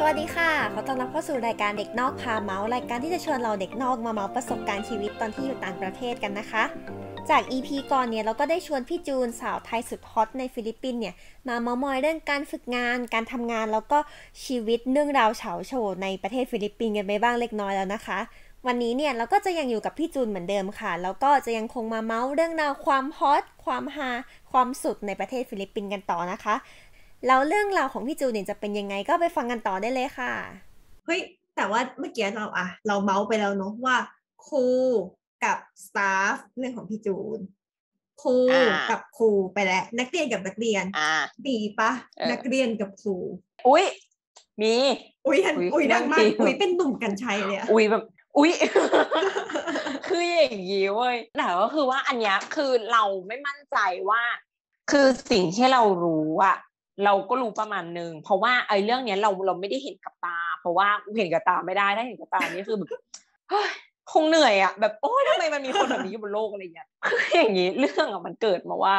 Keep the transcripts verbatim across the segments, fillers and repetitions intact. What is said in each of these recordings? สวัสดีค่ะขอต้อนรับเข้าสู่รายการเด็กนอกพาเมาส์รายการที่จะชวนเราเด็กนอกมาเมาส์ประสบการณ์ชีวิตตอนที่อยู่ต่างประเทศกันนะคะจาก อี พี ก่อนเนี่ยเราก็ได้ชวนพี่จูนสาวไทยสุดฮอตในฟิลิปปินส์เนี่ยมาเมาส์มอยเรื่องการฝึกงานการทำงานแล้วก็ชีวิตเรื่องราวเฉาโชว์ในประเทศฟิลิปปินส์กันไปบ้างเล็กน้อยแล้วนะคะวันนี้เนี่ยเราก็จะยังอยู่กับพี่จูนเหมือนเดิมค่ะแล้วก็จะยังคงมาเมาส์เรื่องราวความฮอตความฮาความสุดในประเทศฟิลิปปินส์กันต่อนะคะแล้วเรื่องราวของพี่จูนเนี่ยจะเป็นยังไงก็ไปฟังกันต่อได้เลยค่ะเฮ้ยแต่ว่าเมื่อกี้เราอะเราเมาส์ไปแล้วเนาะว่าครูกับสตาฟเรื่องของพี่จูนครูกับครูไปแล้วนักเรียนกับนักเรียนดีปะนักเรียนกับครูอุ้ยมีอุ้ยอุ้ยดังมากอุ้ยเป็นหนุ่มกันชัยเลยอุ้ยแบบอุ้ยคืออย่างงี้เว้ยแต่ก็คือว่าอันเนี้ยคือเราไม่มั่นใจว่าคือสิ่งที่เรารู้อะเราก็รู้ประมาณนึงเพราะว่าไอ้เรื่องเนี้ยเราเราไม่ได้เห็นกับตาเพราะว่าเห็นกับตาไม่ได้ถ้าเห็นกับตานี่คือแบบเฮ้ยคงเหนื่อยอ่ะแบบโอ๊ยทำไมมันมีคนแบบนี้อยู่บนโลกอะไรอย่างเงี้ยคืออย่างงี้เรื่องอ่ะมันเกิดมาว่า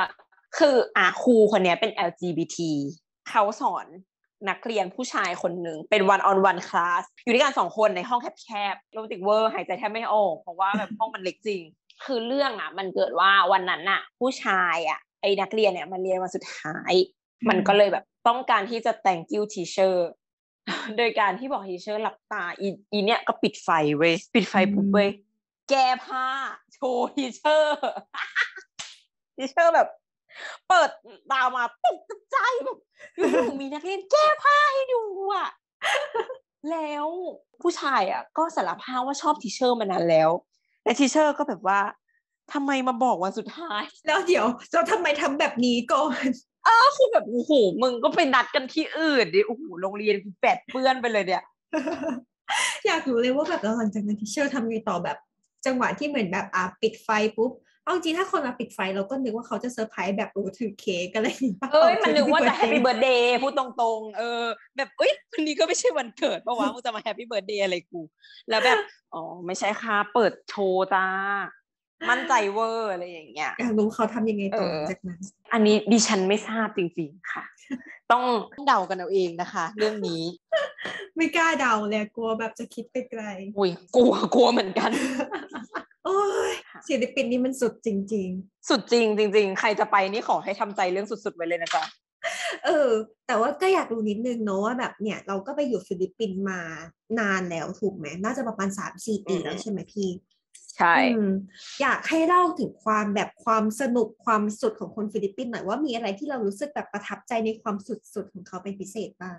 คืออ่ะครูคนเนี้ยเป็น แอล จี บี ที เขาสอนนักเรียนผู้ชายคนหนึ่งเป็น one on one class อยู่ด้วยกันสองคนในห้องแคบๆโรแมนติกเวอร์หายใจแทบไม่ออกเพราะว่าแบบห้องมันเล็กจริงคือเรื่องอ่ะมันเกิดว่าวันนั้นน่ะผู้ชายอ่ะไอ้นักเรียนเนี่ยมันเรียนวันสุดท้ายมันก็เลยแบบต้องการที่จะ thank you teacher โดยการที่บอก teacher หลับตาอีอีเนี่ยก็ปิดไฟเว้ยปิดไฟปุ๊บเว้ยแก้ผ้าโชว์ teacher teacher แบบเปิดตามาตกใจแบบมีนักเรียนแก้ผ้าให้ดูอ่ะแล้วผู้ชายอ่ะก็สารภาพว่าชอบ teacher มานานแล้วแต่ teacher ก็แบบว่าทำไมมาบอกวันสุดท้ายแล้วเดี๋ยวเราทำไมทำแบบนี้ก่อนเออคือแบบโอ้โหมึงก็ไปนัดกันที่อื่นดิโอ้โหโรงเรียนกูแปดเปื้อนไปเลยเนี่ยอยากรู้เลยว่าแบบหลังจากนั้นที่เชื่อทำไงต่อแบบจังหวะที่เหมือนแบบอ่ะปิดไฟปุ๊บเอาจริงถ้าคนมาปิดไฟเราก็นึกว่าเขาจะเซอร์ไพรส์แบบรู้ถือเค้กอะไรอย่างเงี้ยเอ้ยมันนึกว่าจะแฮปปี้เบิร์ดเดย์พูดตรงๆเออแบบเอ้ยวันนี้ก็ไม่ใช่วันเกิดปะวะมึงจะมาแฮปปี้เบิร์ดเดย์อะไรกูแล้วแบบอ๋อไม่ใช่ค่ะเปิดโชว์จ้ามั่นใจเวอร์อะไรอย่างเงี้ยอยากรู้เขาทำยังไงต่อจากนั้นอันนี้ดิฉันไม่ทราบจริงๆค่ะต้องเดากันเอาเองนะคะเรื่องนี้ไม่กล้าเดาเลยกลัวแบบจะคิดไปไกลอุ้ยกลัวกลัวเหมือนกันโอ้ยศิลปินนี่มันสุดจริงๆสุดจริงจริงๆใครจะไปนี่ขอให้ทำใจเรื่องสุดๆไว้เลยนะจ๊ะเออแต่ว่าก็อยากรู้นิดนึงเนาะว่าแบบเนี่ยเราก็ไปอยู่ฟิลิปปินส์มานานแล้วถูกไหมน่าจะประมาณสามสี่ปีแล้วใช่ไหมพี่ใช่อยากให้เล่าถึงความแบบความสนุกความสุดของคนฟิลิปปินส์หน่อยว่ามีอะไรที่เรารู้สึกแบบประทับใจในความสุดๆของเขาเป็นพิเศษบ้าง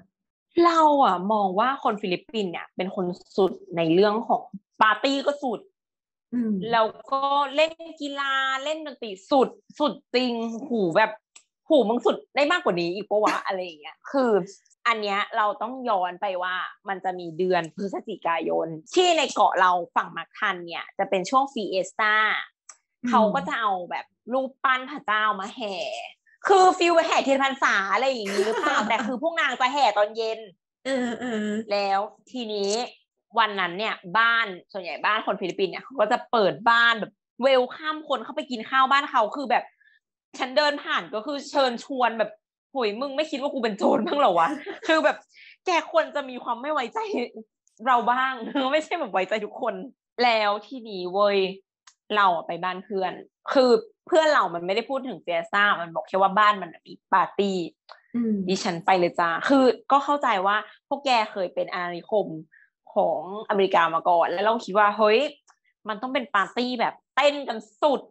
เราอ่ะมองว่าคนฟิลิปปินส์เนี่ยเป็นคนสุดในเรื่องของปาร์ตี้ก็สุดแล้วก็เล่นกีฬาเล่นดนตรีสุดสุดจริงหูแบบหูมึงสุดได้มากกว่านี้อีกปะวะอะไรอย่างเงี้ยคืออันเนี้ยเราต้องย้อนไปว่ามันจะมีเดือนพฤศจิกายนที่ในเกาะเราฝั่งมักทันเนี่ยจะเป็นช่วงฟีเอสต้าเขาก็จะเอาแบบรูปปั้นพระเจ้ามาแห่คือฟิลแห่เทียนพรรษาอะไรอย่างนี้หรือเปล่าแต่คือพวกนางจะแห่ตอนเย็นเออๆแล้วทีนี้วันนั้นเนี่ยบ้านส่วนใหญ่บ้านคนฟิลิปปินส์เนี่ยเขาก็จะเปิดบ้านแบบเวลคัมคนเข้าไปกินข้าวบ้านเขาคือแบบฉันเดินผ่านก็คือเชิญชวนแบบโหยมึงไม่คิดว่ากูเป็นโจรบ้างเหรอวะคือแบบแกควรจะมีความไม่ไว้ใจเราบ้างไม่ใช่แบบไว้ใจทุกคนแล้วที่นี่เว้ยเราไปบ้านเพื่อนคือเพื่อนเรามันไม่ได้พูดถึงเฟียซ่ามันบอกแค่ว่าบ้านมันมีปาร์ตี้ดิฉันไปเลยจ้าคือก็เข้าใจว่าพวกแกเคยเป็นอาณานิคมของอเมริกามาก่อนแล้วเราคิดว่าเฮ้ยมันต้องเป็นปาร์ตี้แบบเต้นกันสุด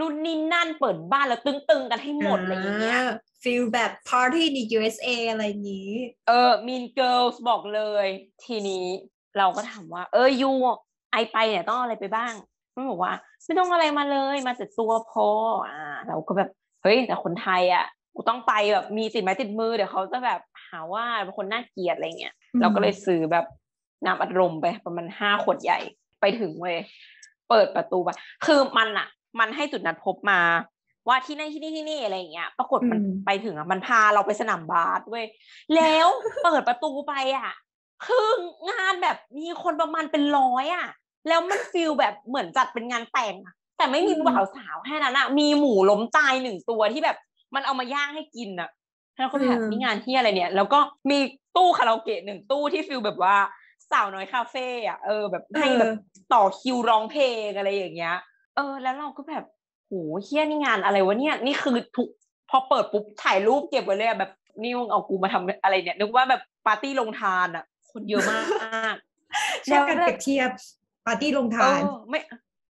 นู่นนี่นั่นเปิดบ้านแล้วตึงๆกันให้หมดอะไรอย่างเงี้ยฟีลแบบพาร์ตี้ใน ยู เอส เอ อะไรนี้เออ Mean Girls บอกเลยทีนี้เราก็ถามว่าเออยูไอไปเนี่ยต้องอะไรไปบ้างมันบอกว่าไม่ต้องอะไรมาเลยมาแต่ตัวพออ่าเราก็แบบเฮ้ยแต่คนไทยอ่ะกูต้องไปแบบมีติดไม้ติดมือเดี๋ยวเขาจะแบบหาว่าเป็นคนน่าเกลียดอะไรเงี้ยเราก็เลยซื้อแบบน้ำอัดลมไปประมาณห้าขวดใหญ่ไปถึงเว้ยเปิดประตูไปคือมันอ่ะมันให้จุดนัดพบมาว่าที่นั่นที่นี่ที่นี่อะไรอย่างเงี้ยปรากฏมันไปถึงอ่ะมันพาเราไปสนามบาสเว้ยแล้วเปิดประตูไปอ่ะคืองานแบบมีคนประมาณเป็นร้อยอ่ะแล้วมันฟีลแบบเหมือนจัดเป็นงานแต่งแต่ไม่มีบ่าวสาวแค่นั้นอ่ะมีหมูล้มตายหนึ่งตัวที่แบบมันเอามาย่างให้กินอ่ะแล้วก็แบบนี่งานที่อะไรเนี่ยแล้วก็มี ตู้คาราโอเกะหนึ่งตู้ที่ฟิลแบบว่าสาวน้อยคาเฟ่อะเออแบบให้แบบต่อคิวร้องเพลงอะไรอย่างเงี้ยเออแล้วเราก็แบบโหเฮี้ยนี่งานอะไรวะเนี่ยนี่คือทุกพอเปิดปุ๊บถ่ายรูปเก็บไว้เลยแบบนี่มึงเอากูมาทำอะไรเนี่ยนึกว่าแบบปาร์ตี้ลงทานอะคนเยอะมากชอบกันเปรียบเทียบปาร์ตี้ลงทานไม่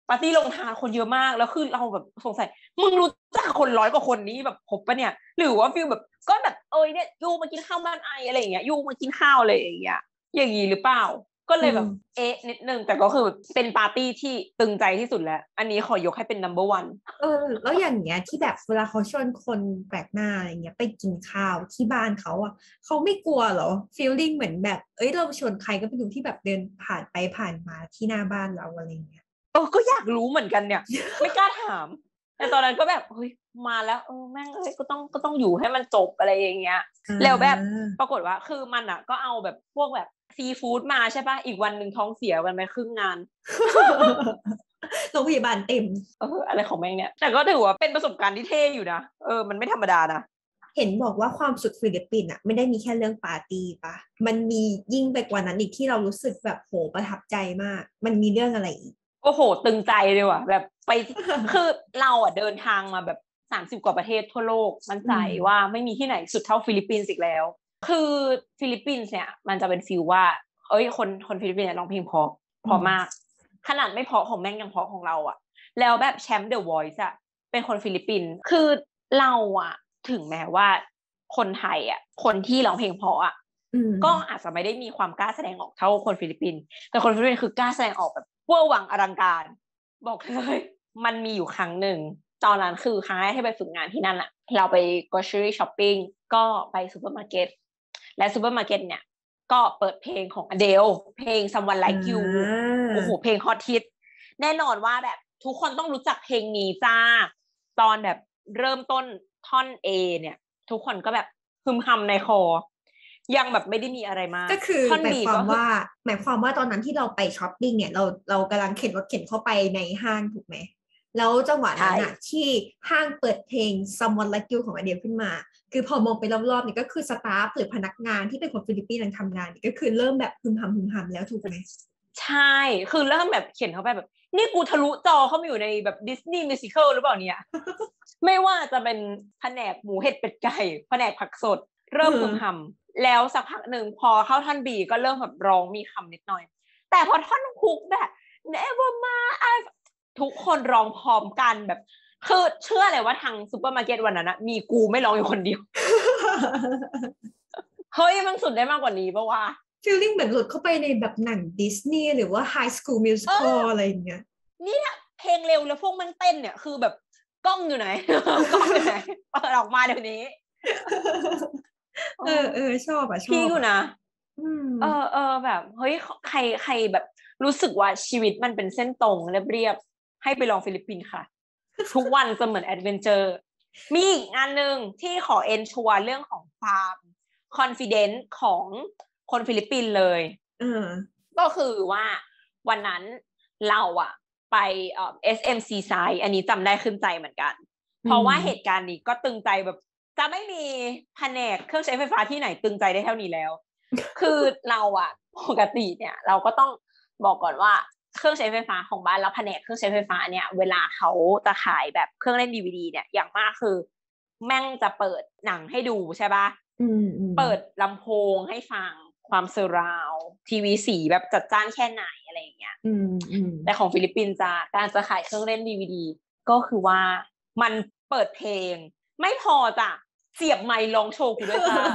ปาร์ตี้ลงทานคนเยอะมากแล้วคือเราแบบสงสัยมึงรู้จักคนร้อยกว่าคนนี้แบบครบปะเนี่ยหรือว่าฟิลแบบก็แบบเอ้ยเนี่ยยูมากินข้าวบ้านไออะไรอย่างเงี้ยยูมากินข้าวอะไรอย่างเงี้ยอย่างงี้หรือเปล่าก็เลยแบบเอ๊ะนิดนึงแต่ก็คือเป็นปาร์ตี้ที่ตึงใจที่สุดแล้วอันนี้ขอยกให้เป็น number one เออแล้วอย่างเงี้ยที่แบบเวลาเขาชวนคนแปลกหน้าอะไรเงี้ยไปกินข้าวที่บ้านเขาอ่ะเขาไม่กลัวหรอ feeling เหมือนแบบเอ้ยเราชวนใครก็ไปดูที่แบบเดินผ่านไปผ่านมาที่หน้าบ้านเราอะไรเงี้ยเออก็อยากรู้เหมือนกันเนี่ย ไม่กล้าถามแต่ตอนนั้นก็แบบเฮ้ยมาแล้วเออแม่งเอ้ยก็ต้องก็ต้องอยู่ให้มันจบอะไรอย่างเงี้ยแล้วแบบปรากฏว่าคือมันอ่ะก็เอาแบบพวกแบบซีฟู้ดมาใช่ป่ะอีกวันหนึ่งท้องเสียกันไปครึ่งงานโรงพยาบาลเต็มเอออะไรของแม่งเนี่ยแต่ก็ถือว่าเป็นประสบการณ์ที่เท่อยู่นะเออมันไม่ธรรมดานะเห็นบอกว่าความสุดฟิลิปปินส์อ่ะไม่ได้มีแค่เรื่องปาร์ตี้ป่ะมันมียิ่งไปกว่านั้นอีกที่เรารู้สึกแบบโหประทับใจมากมันมีเรื่องอะไรอีกโอ้โหตึงใจเลยว่ะแบบไปคือเราอ่ะเดินทางมาแบบสามสิบกว่าประเทศทั่วโลกมันใจว่าไม่มีที่ไหนสุดเท่าฟิลิปปินส์อีกแล้วคือฟิลิปปินส์เนี่ยมันจะเป็นฟีลว่าเอ้ยคนคนฟิลิปปินส์เนี่ยร้องเพลงเพราะเพราะมากขนาดไม่เพราะของแม่งยังเพราะของเราอ่ะแล้วแบบแชมป์ The Voice อ่ะเป็นคนฟิลิปปินส์คือเราอ่ะถึงแม้ว่าคนไทยอ่ะคนที่ร้องเพลงเพราะอ่ะก็อาจจะไม่ได้มีความกล้าแสดงออกเท่าคนฟิลิปปินส์แต่คนฟิลิปปินส์คือกล้าแสดงออกแบบเวอร์วังอลังการบอกเลยมันมีอยู่ครั้งหนึ่งตอนนั้นคือครั้งแรกที่ไปฝึกงานที่นั่นอ่ะเราไป grocery shopping ก็ไปซูเปอร์มาร์เก็ตและซูเปอร์มาร์เก็ตเนี่ยก็เปิดเพลงของ Adele เพลง Someone Like You โอ้โหเพลงฮอตฮิตแน่นอนว่าแบบทุกคนต้องรู้จักเพลงนี้จ้าตอนแบบเริ่มต้นท่อน A เนี่ยทุกคนก็แบบฮึมฮำในคอยังแบบไม่ได้มีอะไรมากก็คือหมายความว่าหมายความว่าตอนนั้นที่เราไปช้อปปิ้งเนี่ยเราเรากำลังเข็นรถเข็นเข้าไปในห้างถูกไหมแล้วจังหวะนั้นน่ะที่ห้างเปิดเพลง Someone Like You ของ Adele ขึ้นมาคือพอมองไปรอบๆนี่ก็คือสตาฟหรือพนักงานที่เป็นคนฟิลิปปินส์นั้นทำงานนี่ก็คือเริ่มแบบพึมพำพึมพำแล้วถูกไหมใช่คือเริ่มแบบเขียนเข้าไปแบบนี่กูทะลุจอเข้ามาอยู่ในแบบดิสนีย์มิวสิคัลหรือเปล่าเนี่ย ไม่ว่าจะเป็นแผนกหมูเห็ดเป็ดไก่แผนกผักสดเริ่มพึมพำแล้วสักพักหนึ่งพอเข้าท่อน B ก็เริ่มแบบร้องมีคำนิดหน่อยแต่พอท่อนฮุกแบบ Never Mind ทุกคนร้องพร้อมกันแบบคือเชื่อเลยว่าทางซูเปอร์มาร์เก็ตวันนั้นนะมีกูไม่ร้องอยู่คนเดียวเฮ้ยมันสุดได้มากกว่านี้ปะวะฟีลลิ่งเหมือนหลุดเข้าไปในแบบหนังดิสนีย์หรือว่า High School Musical อะไรอย่างเงี้ยนี่นะเพลงเร็วแล้วพวกมันเต้นเนี่ยคือแบบกล้องอยู่ไหนกล้องอยู่ไหนเปิดออกมาเดี๋ยวนี้เออเออชอบอ่ะชอบพี่กูนะเออเออแบบเฮ้ยใครใครแบบรู้สึกว่าชีวิตมันเป็นเส้นตรงเรียบๆให้ไปลองฟิลิปปินส์ค่ะทุกวันจะเหมือนแอดเวนเจอร์มีอีกงานหนึ่งที่ขอเอนชัวร์เรื่องของความคอนฟิเดนซ์ของคนฟิลิปปินส์เลยก็คือว่าวันนั้นเราอะไปเอ่อ เอส เอ็ม ซี Side อันนี้จำได้ขึ้นใจเหมือนกันเพราะว่าเหตุการณ์นี้ก็ตึงใจแบบจะไม่มีแผนกเครื่องใช้ไฟฟ้าที่ไหนตึงใจได้เท่านี้แล้ว คือเราอะปกติเนี่ยเราก็ต้องบอกก่อนว่าเครื่องใช้ไฟฟ้าของบ้านแล้วแผนกเครื่องใช้ไฟฟ้าเนี่ยเวลาเขาจะขายแบบเครื่องเล่น ดี วี ดี เนี่ยอย่างมากคือแม่งจะเปิดหนังให้ดูใช่ป่ะเปิดลำโพงให้ฟังความเซอร์ราวทีวีสีแบบจัดจ้านแค่ไหนอะไรอย่างเงี้ยแต่ของฟิลิปปินส์จะการจะขายเครื่องเล่น ดี วี ดี ก็คือว่ามันเปิดเพลงไม่พอจ้ะเสียบไมค์ร้องโชว์กูด้วยจ้ะ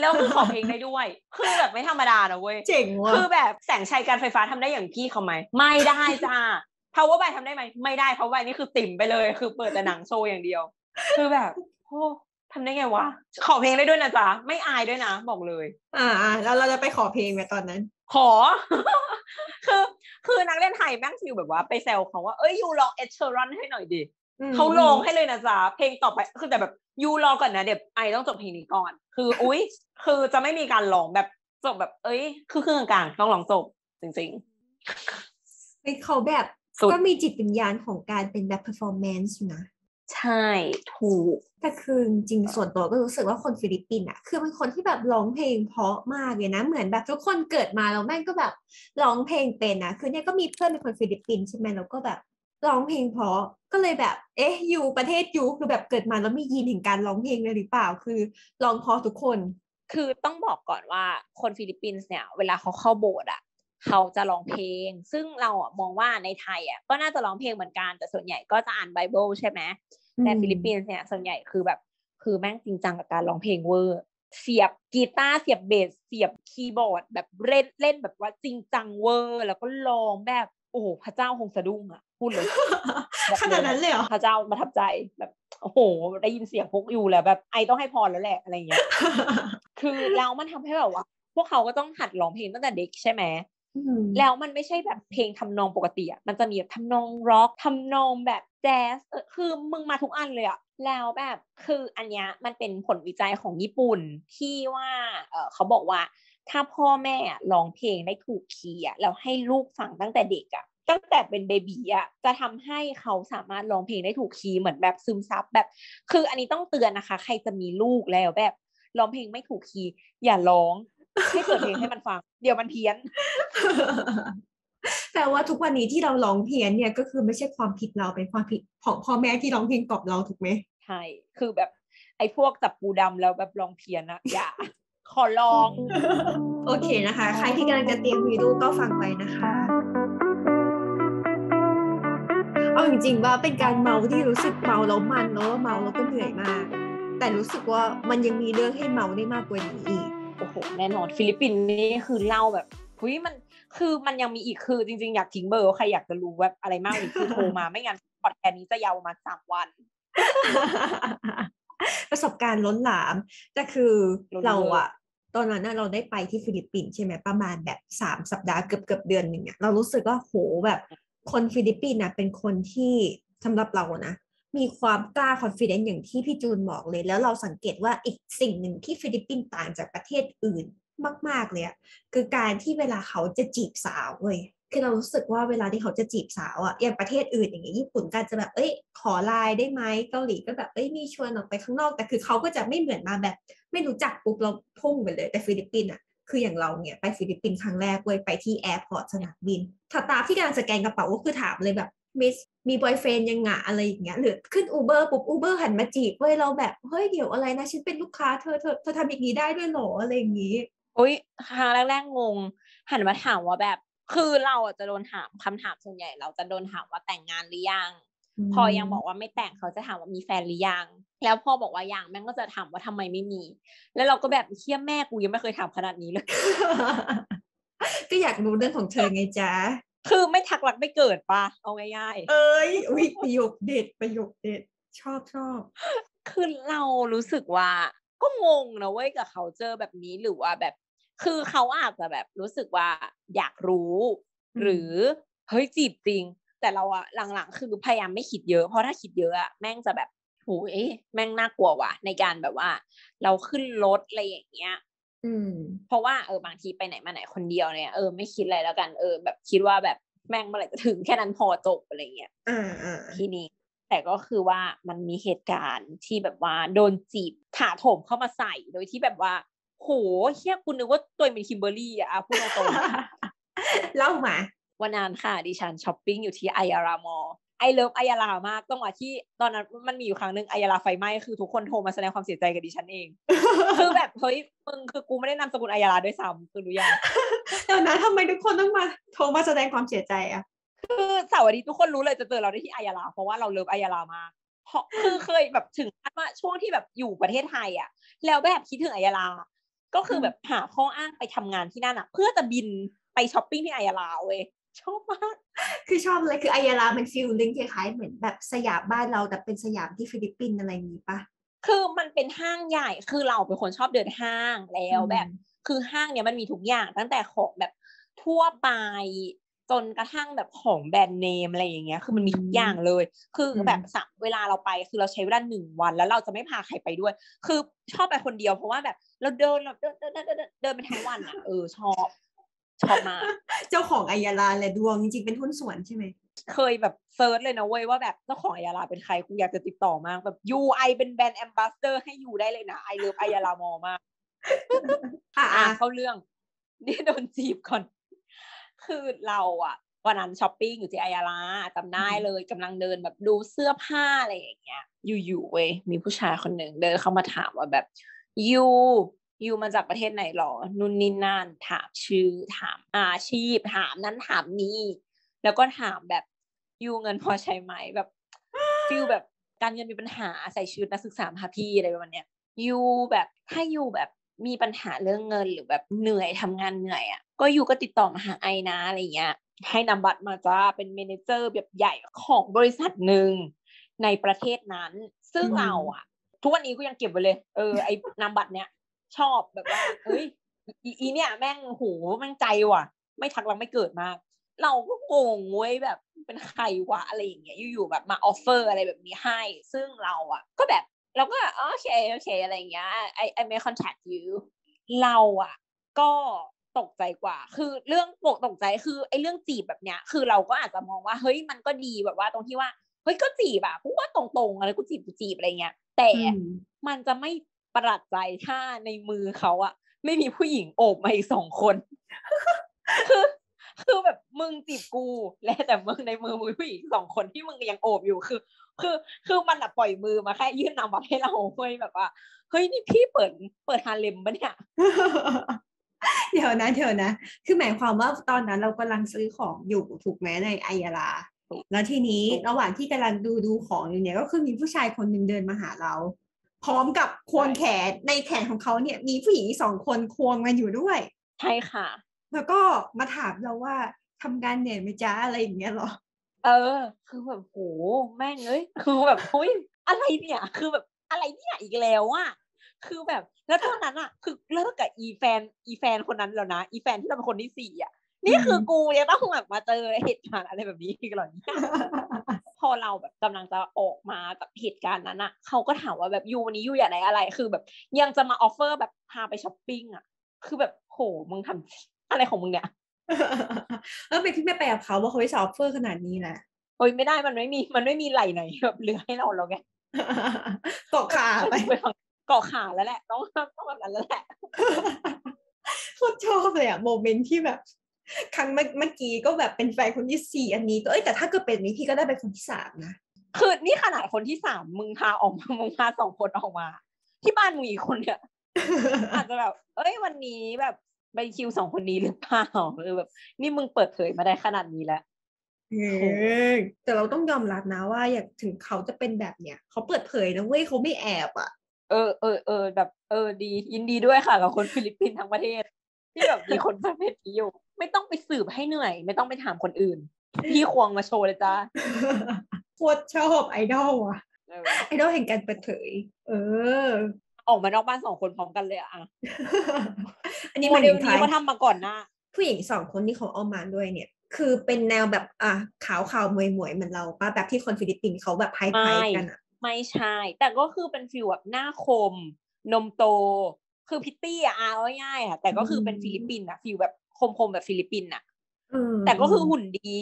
แล้วคือขอเพลงได้ด้วยคือแบบไม่ธรรมดานะเว้ยเจ๋งว่ะคือแบบแสงชัยการไฟฟ้าทำได้อย่างพี่เขาไหมไม่ได้จ้า power by ทำได้ไหมไม่ได้ power by นี่คือติ่มไปเลยคือเปิดแต่หนังโชว์อย่างเดียว คือแบบโอ้ทำได้ไงวะขอเพลงได้ด้วยนะจ๊ะไม่อายด้วยนะบอกเลยอ่าแล้วเราจะไปขอเพลงไหมตอนนั้นขอ คือคือนักเล่นไทยแม่งฟิลแบบว่าไปแซวเขาว่าเอ้ยยูลองเอชเชอรอนให้หน่อยดิเขาลงให้เลยนะจ๊ะเพลงต่อไปคือแต่แบบยูรอก่อนนะเดี๋ยวไอต้องจบเพลงนี้ก่อนคืออุ้ยคือจะไม่มีการร้องแบบจบแบบเอ้ยคือเครื่องกลางต้องร้องจบจริงๆเขาแบบก็มีจิตวิญญาณของการเป็นแบบ performance นะ ใช่ถูกแต่คือจริงส่วนตัวก็รู้สึกว่าคนฟิลิปปินส์อ่ะคือเป็นคนที่แบบร้องเพลงเพราะมากเลยนะเหมือนแบบทุกคนเกิดมาแล้วแม่งก็แบบร้องเพลงเป็นนะคือเนี่ยก็มีเพื่อนเป็นคนฟิลิปปินส์ใช่ไหมแล้วก็แบบร้องเพลงเพราะก็เลยแบบเอ๊ะอยู่ประเทศอยู่คือแบบเกิดมาแล้วมียีนถึงการร้องเพลงเลยหรือเปล่าคือร้องเพราะทุกคนคือต้องบอกก่อนว่าคนฟิลิปปินส์เนี่ยเวลาเขาเข้าโบสถ์อ่ะเขาจะร้องเพลงซึ่งเราอ่ะมองว่าในไทยอ่ะก็น่าจะร้องเพลงเหมือนกันแต่ส่วนใหญ่ก็จะอ่านไบเบิลใช่ไหมแต่ฟิลิปปินส์เนี่ยส่วนใหญ่คือแบบคือแม่งจริงจังกับการร้องเพลงเวอร์เสียบกีตาร์เสียบเบสเสียบคีย์บอร์ดแบบเล่นเล่นแบบว่าจริงจังเวอร์แล้วก็ร้องแบบโอ้โหพระเจ้าคงสะดุ้งอ่ะพูดเลยขนาดนั้นเลยเหรอพระเจ้าประทับใจแบบโอ้โหได้ยินเสียงพวกอยู่แล้วแบบไอต้องให้พรแล้วแหละอะไรอย่างเงี้ยคือเรามันทำให้แบบว่าพวกเขาก็ต้องหัดร้องเพลงตั้งแต่เด็กใช่ไหมแล้วมันไม่ใช่แบบเพลงทำนองปกติอ่ะมันจะมีแบบทำนองร็อกทำนองแบบแจ๊สคือมึงมาทุกอันเลยอ่ะแล้วแบบคืออันเนี้ยมันเป็นผลวิจัยของญี่ปุ่นที่ว่าเออเขาบอกว่าถ้าพ่อแม่ร้องเพลงได้ถูกคีย์อ่ะแล้วให้ลูกฟังตั้งแต่เด็กอ่ะตั้งแต่เป็นเบบีอ่ะจะทำให้เขาสามารถร้องเพลงได้ถูกคีย์เหมือนแบบซึมซับแบบคืออันนี้ต้องเตือนนะคะใครจะมีลูกแล้วแบบร้องเพลงไม่ถูกคีย์อย่าร้องให้เปิดเพลงให้มันฟังเดี๋ยวมันเพี้ยนแต่ว่าทุกวันนี้ที่เราร้องเพี้ยนเนี่ยก็คือไม่ใช่ความผิดเราเป็นความผิดของพ่อแม่ที่ร้องเพลงกล่อมเราถูกไหมใช่คือแบบไอ้พวกจับปูดำแล้วแบบร้องเพี้ยนนะอย่าขอร้องโอเคนะคะใครที่กำลังจะเตรียมวีดูก็ฟังไปนะคะเอาจริงๆว่าเป็นการเมาที่รู้สึกเมาแล้วมันเนาะเมาแล้วก็เหนื่อยมากแต่รู้สึกว่ามันยังมีเรื่องให้เมาได้มากกว่านี้อีกโอ้โหแน่นอนฟิลิปปินส์นี่คือเล่าแบบเฮ้ยมันคือมันยังมีอีกคือจริงๆอยากทิ้งเบอร์ใครอยากจะรู้ว่าอะไรมากอีกคือโทรมาไม่งั้นพอดแคสต์นี้จะยาวประมาณสามวันประสบการณ์ล้นหลามแต่คือเราอะตอนนั้นเราได้ไปที่ฟิลิปปินส์ใช่ไหมประมาณแบบสามสัปดาห์เกือบๆเดือนนึงเนี่ยเรารู้สึกว่าโหแบบคนฟิลิปปินส์นะเป็นคนที่สำหรับเรานะมีความกล้า confidence อย่างที่พี่จูนบอกเลยแล้วเราสังเกตว่าอีกสิ่งหนึ่งที่ฟิลิปปินส์ต่างจากประเทศอื่นมากๆเลยคือการที่เวลาเขาจะจีบสาวเว้ยคือเรารู้สึกว่าเวลาที่เขาจะจีบสาวอ่ะอย่างประเทศอื่นอย่างเงี้ยญี่ปุ่นก็จะแบบเอ้ยขอไลน์ได้ไหมเกาหลีก็แบบเอ้ยมีชวนออกไปข้างนอกแต่คือเขาก็จะไม่เหมือนมาแบบไม่รู้จักปุ๊บเราพุ่งไปเลยแต่ฟิลิปปินส์อ่ะคืออย่างเราเนี่ยไปฟิลิปปินส์ครั้งแรกเว้ยไปที่แอร์พอร์ตสนามบินถ้าตาพี่กำลังสแกนกระเป๋าก็คือถามเลยแบบมิสมีบอยเฟรนด์ยังไงอะไรอย่างเงี้ยหรือขึ้น Uber ปุ๊บ Uber หันมาจีบเว้ยเราแบบเฮ้ยเดี๋ยวอะไรนะฉันเป็นลูกค้าเธอเธอเธอทำอย่างนี้ได้ด้วยหรออะไรอย่างงี้โอ๊ยครั้งแรกๆงงหันมาถามว่าแบบคือเราอ่ะจะโดนถามคำถามส่วนใหญ่เราจะโดนถามว่าแต่งงานหรือยังพอยังบอกว่าไม่แต่งเขาจะถามว่ามีแฟนหรือยังแล้วพอบอกว่ายังแม่งก็จะถามว่าทำไมไม่มีแล้วเราก็แบบเชี่ยแม่กูยังไม่เคยถามขนาดนี้เลยก็อยากรู้เรื่องของเธอไงจ๊ะคือไม่ทักหลักไม่เกิดป่ะเอาง่ายๆเอ้ยอุ๊ยประโยคเด็ดประโยคเด็ดชอบชอบคือเรารู้สึกว่าก็งงนะเว้ยกับเขาเจอแบบนี้หรือว่าแบบคือเขาอาจจะแบบรู้สึกว่าอยากรู้หรือเฮ้ยจีบจริงแต่เราอะหลังๆคือพยายามไม่คิดเยอะเพราะถ้าคิดเยอะอะแม่งจะแบบโหเอ๊ะแม่งน่ากลัวว่ะในการแบบว่าเราขึ้นรถอะไรอย่างเงี้ยอืมเพราะว่าเออบางทีไปไหนมาไหนคนเดียวเนี่ยเออไม่คิดอะไรแล้วกันเออแบบคิดว่าแบบแม่งเมื่อไหร่จะถึงแค่นั้นพอจบอะไรเงี้ยอ่าๆทีนี้แต่ก็คือว่ามันมีเหตุการณ์ที่แบบว่าโดนจีบถาโถมเข้ามาใส่โดยที่แบบว่าโหเหี้ยกูนึกว่าตัวเป็นคิมเบอร์รี่อ่ะพูดตรงๆเล่ามาวันนั้นค่ะดิฉันช้อปปิ้งอยู่ที่ไอยารามอลไอเลิฟไอยารามากต้องว่าที่ตอนนั้นมันมีอยู่ครั้งนึงไอยาราไฟไหม้คือทุกคนโทรมาแสดงความเสียใจกับดิฉันเอง คือแบบเฮ้ยมึงคือกูไม่ได้นามสกุลไอยาราด้วยซ้ำคือรู้ยังเดี๋ยวนะทำไมทุกคนต้องมาโทรมาแสดงความเสียใจอ่ะคือเสาร์อาทิตย์ทุกคนรู้เลยจะเจอเราได้ที่ไอยาราเพราะว่าเราเลิฟไอยารามากเพราะคือเคยแบบถึงขั้นว่าช่วงที่แบบอยู่ประเทศไทยอ่ะแล้วแบบคิดถึงไอยาราก็คือแบบหาข้ออ้างไปทำงานที่นั่นอ่ะเพื่อจะบินไปช้อปปิ้งที่ไอยาราเว้ยชอบมากคือชอบเลยคือไอยารามันฟีลลิ่งคล้ายๆเหมือนแบบสยามบ้านเราแต่เป็นสยามที่ฟิลิปปินส์อะไรนี้ปะคือมันเป็นห้างใหญ่คือเราเป็นคนชอบเดินห้างแล้วแบบคือห้างเนี่ยมันมีทุกอย่างตั้งแต่ของแบบทั่วไปจนกระทั่งแบบของแบรนด์เนมอะไรอย่างเงี้ยคือมันมีทุกอย่างเลยคือแบบสับเวลาเราไปคือเราใช้เวลาหนึ่งวันแล้วเราจะไม่พาใครไปด้วยคือชอบไปคนเดียวเพราะว่าแบบเราเดินเราเดินเดินเดินเดินไปทั้งวันอ่ะเออชอบ ชอบมากเจ้าของอัยยาลาแหละดวงจริงๆเป็นหุ้นส่วนใช่ไหมเคยแบบเซิร์ชเลยนะเว้ยว่าแบบเจ้าของอัยยาลาเป็นใครกูอยากจะติดต่อมากแบบยูไอเป็นแบรนด์แอมบาสเดอร์ให้ยูได้เลยนะไอเลิฟอัยยาลามอมากอ่าเข้าเรื่องนี่โดนจีบก่อนคือเราอะวันนั้นช้อปปิ้งอยู่ที่อัยยาลาจำได้เลยกำลังเดินแบบดูเสื้อผ้าอะไรอย่างเงี้ยอยู่ๆเว้ยมีผู้ชายคนหนึ่งเดินเข้ามาถามว่าแบบยูยูมาจากประเทศไหนหรอนู่นนี่นั่นถามชื่อถามอาชีพถามนั้นถามนี้แล้วก็ถามแบบยูเงินพอใช้ไหมแบบฟิลแบบการเงินมีปัญหาใส่ชุดนักศึกษาพาพี่อะไรประมาณเนี้ยยูแบบถ้ายูแบบมีปัญหาเรื่องเงินหรือแบบเหนื่อยทำงานเหนื่อยอ่ะก็ยูก็ติดต่อมาหาไอนะอะไรเงี้ยให้นำบัตรมาจ้าเป็นเมเนเจอร์แบบใหญ่ของบริษัทหนึ่งในประเทศนั้นซึ่งเราอ่ะทุกวันนี้ก็ยังเก็บไว้เลยเออไอนำบัตรเนี้ยชอบแบบว่าเฮ้ยอีเนี่ยแม่งโหแม่งใจว่ะไม่ทักเราไม่เกิดมากเราก็งงเว้ยแบบเป็นใครวะอะไรอย่างเงี้ยอยู่ๆแบบมาออฟเฟอร์อะไรแบบนี้ให้ซึ่งเราอ่ะก็แบบเราก็โอเคโอเคอะไรอย่างเงี้ย I I may contact you เราอ่ะก็ตกใจกว่าคือเรื่องปกตกใจคือไอ้เรื่องจีบแบบเนี้ยคือเราก็อาจจะมองว่าเฮ้ยมันก็ดีแบบว่าตรงที่ว่าเฮ้ยก็จีบอ่ะกูว่าตรงๆอะไรกูจีบกูจีบอะไรเงี้ยแต่มันจะไม่ประหลาดใจถ้าในมือเขาอ่ะไม่มีผู้หญิงโอบมาอีกสองคนคือคือแบบมึงจีบกูและแต่มึงในมือมือผู้หญิงสองคนที่มึงยังโอบอยู่คือคือคือมันอ่ะปล่อยมือมาแค่ยื่นนำบัตรให้เราเว้ยแบบว่าเฮ้ยนี่พี่เปิดเปิดฮาเลมป่ะเนี่ยเดี๋ยวนะเดี๋ยวนะคือหมายความว่าตอนนั้นเรากำลังซื้อของอยู่ถูกไหมในอัยยาลาแล้วทีนี้ระหว่างที่กำลังดูดูของอยู่เนี่ยก็คือมีผู้ชายคนหนึ่งเดินมาหาเราพร้อมกับควงแขนในแขนของเขาเนี่ยมีผู้หญิงสองคนควงมาอยู่ด้วยใช่ค่ะแล้วก็มาถามเราว่าทำงานเหนื่อยไหมจ๊ะอะไรอย่างเงี้ยหรอเออคือแบบโหแม่งเอ้ยคือแบบเฮ้ยอะไรเนี่ยคือแบบอะไรเนี่ยอีกแล้วอ่ะคือแบบแล้วตอนนั้นอ่ะคือเลิกกับอีแฟนอีแฟนคนนั้นแล้วนะอีแฟนที่เราเป็นคนที่สี่อ่ะนี่คือกูยังต้องแบบมาเจอเหตุการณ์อะไรแบบนี้อีกเหรอเนี่ย พอเราแบบกำลังจะออกมาจากเหตุการณ์นั้นอ่ะเขาก็ถามว่าแบบยูวันนี้ยูอยากได้อะไรคือแบบยังจะมาออฟเฟอร์แบบพาไปช้อปปิ้งอ่ะคือแบบโหมึงทำอะไรของมึงเนี่ยเออไปที่แม่แปลกับเขาว่าเขาไปออฟเฟอร์ขนาดนี้นะโอ้ยไม่ได้มันไม่มีมันไม่มีไหลไหนแบบเหลือให้เราแล้วไงเกาะขาไปเกาะขาแล้วแหละต้องต้องแบบนั้นแล้วแหละโคตรชอบเลยอะโมเมนต์ที่แบบครั้งเมื่อกี้ก็แบบเป็นแฟนคนที่สี่อันนี้ก็เอ้ยแต่ถ้าเกิดเป็นนี้พี่ก็ได้เป็นคนที่สามนะคือนี่ขนาดคนที่สามมึงพาออกมามึงพาสองคนออกมาที่บ้านมึงอีกคนเนี่ยอาจจะแบบเอ้ยวันนี้แบบไปคิวสองคนนี้หรือเปล่าเออแบบนี่มึงเปิดเผยมาได้ขนาดนี้แล้วเออแต่เราต้องยอมรับนะว่าอยากถึงเขาจะเป็นแบบเนี้ยเขาเปิดเผยนะเว้ยเขาไม่แอบอ่ะเออเออเออแบบเออดียินดีด้วยค่ะกับคนฟิลิปปินส์ทั้งประเทศที่แบบมีคนประเภทนี้อยู่ไม่ต้องไปสืบให้เหนื่อยไม่ต้องไปถามคนอื่นพี่ควงมาโชว์เลยจ้าโคตรชอบไอดอลอ่ะไอดอลแห่งการเปิดเผยเออออกมานอกบ้านสองคนพร้อมกันเลยอ่ะอันนี้โมเดลนี้เขาทำมาก่อนนะผู้หญิงสองคนที่เขาเอามาด้วยเนี่ยคือเป็นแนวแบบอ่ะขาวขาวมวยมวยเหมือนเราป่ะแบบที่คนฟิลิปปินส์เขาแบบไพ่ไพ่กันอ่ะไม่ใช่แต่ก็คือเป็นฟิลแบบหน้าคมนมโตคือพิตตี้อ่ะเอาง่ายๆค่ะแต่ก็คือเป็นฟิลิปปินส์อ่ะฟิลแบบคมๆแบบฟิลิปปินส์อ่ะแต่ก็คือหุ่นดี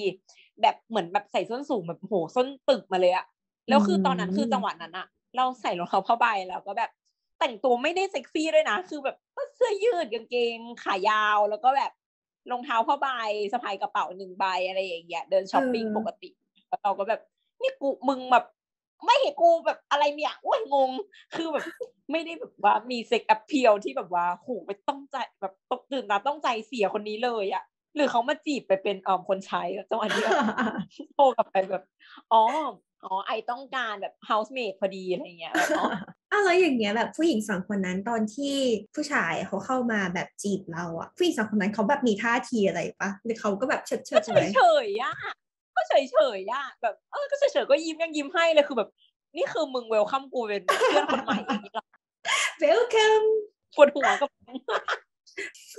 แบบเหมือนแบบใส่ส้นสูงแบบโหส้นตึกมาเลยอ่ะแล้วคือตอนนั้นคือจังหวะนั้นอ่ะเราใส่รองเท้าผ้าใบแล้วก็แบบแต่งตัวไม่ได้เซ็กซี่ด้วยนะคือแบบเสื้อยืดกางเกงขายาวแล้วก็แบบรองเท้าผ้าใบสะพายกระเป๋าหนึ่งใบอะไรอย่างเงี้ยเดินช้อปปิ้งปกติเราก็แบบนี่กูมึงแบบไม่เห็นกูแบบอะไรเนี่ยโอ้ยงงคือแบบไม่ได้แบบว่ามีเซ็กอัพเพียวที่แบบว่าโหไปต้องใจแบบตกตื่นตาต้องใจเสียคนนี้เลยอะหรือเขามาจีบไปเป็นเอ่อคนใช้จังหวะนี้โทรกลับไปแบบอ๋ออ๋อไอต้องการแบบ housemate พอดีอะไรเงี้ยอ๋ออ้าวแล้วอย่างเงี้ยแบบผู้หญิงสองคนนั้นตอนที่ผู้ชายเขาเข้ามาแบบจีบเราอะผู้หญิงสองคนนั้นเขาแบบมีท่าทีอะไรปะหรือเขาก็แบบเฉยเฉยเฉยอะก็เฉยเฉยอะแบบเออก็เฉยเฉยก็ยิ้มยังยิ้มให้เลยคือแบบนี่คือมึงเวลคัมกูเป็นเพื่อนคนใหม่อย่างนี้หรอเวลคัมปวดหัวกับ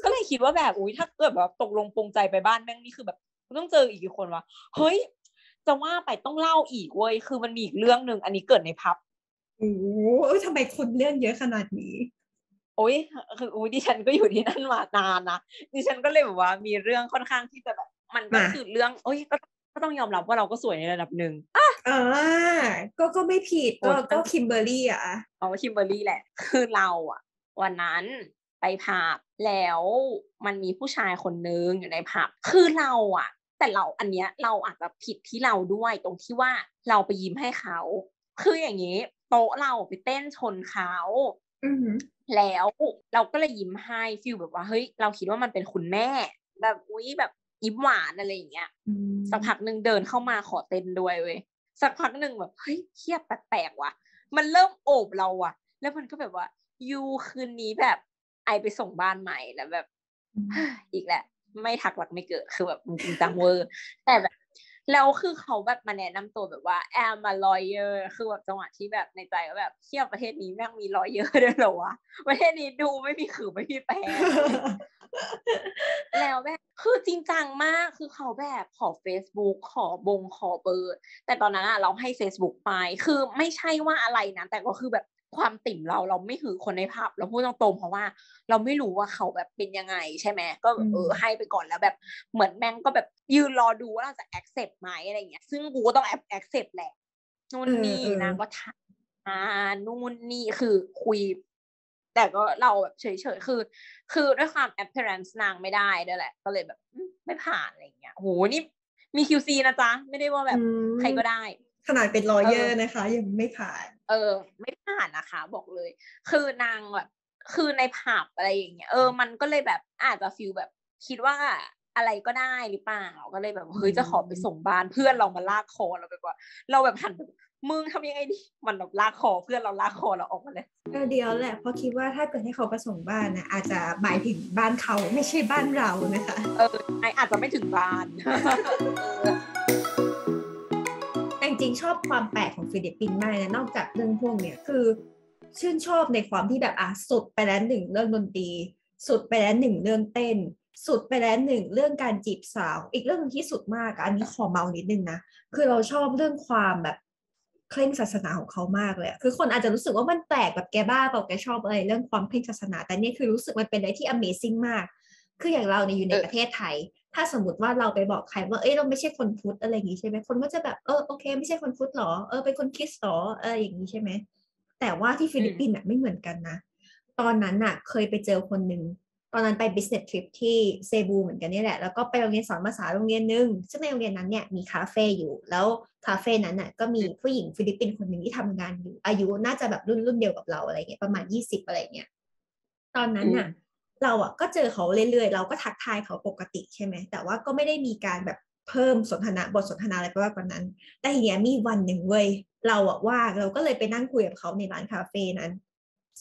ก็เลยคิดว่าแบบอุ้ยถ้าเกิดแบบตกลงปลงใจไปบ้านแม่งนี่คือแบบต้องเจออีกกี่คนวะเฮ้ยจะว่าไปต้องเล่าอีกเว้ยคือมันมีอีกเรื่องนึงอันนี้เกิดในพับโอ้โหทำไมคนเรื่องเยอะขนาดนี้ โอ้ยคืออุ้ยดิฉันก็อยู่ที่นั่นมานานนะดิฉันก็เลยแบบว่ามีเรื่องค่อนข้างที่จะแบบมันก็คือเรื่องโอ้ยก็ก็ต้องยอมรับว่าเราก็สวยในระดับหนึ่งอ่ะอ่าก็ก็ไม่ผิดก็ก็คิมเบอร์รี่อ่ะเอาคิมเบอร์รี่แหละคือเราอ่ะวันนั้นไปผับแล้วมันมีผู้ชายคนนึงอยู่ในผับคือเราอ่ะแต่เราอันเนี้ยเราอาจจะผิดที่เราด้วยตรงที่ว่าเราไปยิ้มให้เขาคืออย่างงี้โต๊ะเราไปเต้นชนเขาอือแล้วเราก็เลยยิ้มให้ฟีลแบบว่าเฮ้ยเราคิดว่ามันเป็นคุณแม่แบบอุ๊ยแบบยิ้มหวานอะไรอย่างเงี้ยสักพักนึงเดินเข้ามาขอเต้นด้วยเว้ยสักพักนึงแบบเฮ้ยเหี้ยแปลกๆว่ะมันเริ่มโอบเราอ่ะแล้วมันก็แบบว่ายูคืนนี้แบบไอไปส่งบ้านใหม่แล้วแบบอีกแหละไม่ทักหลักไม่เกิดคือแบบจริงจังเวอร์แต่แบบแล้วคือเขาแบบมาแนะนำตัวแบบว่า I'm a lawyer คือแบบจังหวะที่แบบในใจก็แบบเที่ยวประเทศนี้แม่งมี lawyer ด้วยเหรอวะประเทศนี้ดูไม่มีขื่อไม่มีแปล แล้วแบบคือจริงจังมากคือเขาแบบขอ Facebook ขอบงขอเบอร์แต่ตอนนั้นเราให้ Facebook ไปคือไม่ใช่ว่าอะไรนะแต่ก็คือแบบความติ่มเราเราไม่หือคนในภาพเราพูดตรงๆเพราะว่าเราไม่รู้ว่าเขาแบบเป็นยังไงใช่ไหมก็เออให้ไปก่อนแล้วแบบเหมือนแม่งก็แบบยืนรอดูว่าเราจะ accept ไหมอะไรอย่างเงี้ยซึ่งกูก็ต้อง accept แหละนู่นนี่นางก็ถามอ่านู่นนี่คือคุยแต่ก็เราแบบเฉยๆคือคือด้วยความ appearance นางไม่ได้ด้วยแหละก็เลยแบบไม่ผ่านอะไรอย่างเงี้ยโหนี่มี คิว ซี นะจ๊ะไม่ได้ว่าแบบใครก็ได้ขนาดเป็นลอยเยอร์นะคะยังไม่ผ่านเออไม่ผ่านนะคะบอกเลยคือนางแบบคือในผับอะไรอย่างเงี้ยเออมันก็เลยแบบอาจจะฟีลแบบคิดว่าอะไรก็ได้หรือเปล่าก็เลยแบบเฮ้ยจะขอไปส่งบ้านเพื่อนเรามาลากคอเราไปกว่าเราแบบหันมึงทำยังไงดิมันแบบลากคอเพื่อนเราลากคอเราออกมาเลยก็เดียวแหละเพราะคิดว่าถ้าเกิดให้เขาไปส่งบ้านนะอาจจะหมายถึงบ้านเขาไม่ใช่บ้านเรานะคะเอออาจจะไม่ถึงบ้าน จริงชอบความแปลกของฟิลิปปินส์มากนะนอกจากเรื่องพวกเนี้ยคือชื่นชอบในความที่แบบอ่ะสุดไปแล้วหนึ่งเรื่องดนตรีสุดไปแล้วหนึ่งเรื่องเต้นสุดไปแล้วหนึ่งเรื่องการจีบสาวอีกเรื่องนึงที่สุดมากอันนี้ขอเมานิดนึงนะคือเราชอบเรื่องความแบบเคร่งศาสนาของเขามากเลยคือคนอาจจะรู้สึกว่ามันแปลกแบบแกบ้าเปล่าแกชอบอะไรเรื่องความเคร่งศาสนาแต่นี่คือรู้สึกมันเป็นอะไรที่ Amazing มากคืออย่างเราเนี่ยอยู่ในประเทศไทยถ้าสมมติว่าเราไปบอกใครว่าเอ้ยเราไม่ใช่คนพุทธอะไรอย่างงี้ใช่ไหมคนก็จะแบบเออโอเคไม่ใช่คนพุทธหรอเออเป็นคนคริสต์หรอเอออย่างงี้ใช่ไหมแต่ว่าที่ฟิลิปปินส์อ่ะไม่เหมือนกันนะตอนนั้นอ่ะเคยไปเจอคนนึงตอนนั้นไป business trip ที่เซบูเหมือนกันนี่แหละแล้วก็ไปโรงเรียนสอนภาษาโรงเรียนนึงซึ่งในโรงเรียนนั้นเนี่ยมีคาเฟ่อยู่แล้วคาเฟ่นั้นอ่ะก็มีผู้หญิงฟิลิปปินส์คนนึงที่ทำงานอยู่อายุน่าจะแบบรุ่นรุ่นเดียวกับเราอะไรเงี้ยประมาณยี่สิบอะไรเงี้ยตอนนั้นอ่ะเราอ่ะก็เจอเขาเรื่อยๆเราก็ทักทายเขาปกติใช่ไหมแต่ว่าก็ไม่ได้มีการแบบเพิ่มสนทนาบทสนทนาอะไรไปมากกว่านั้นแต่ทีเนี้ยมีวันหนึ่งเว้ยเราอ่ะว่าเราก็เลยไปนั่งคุยกับเขาในร้านคาเฟ่นั้น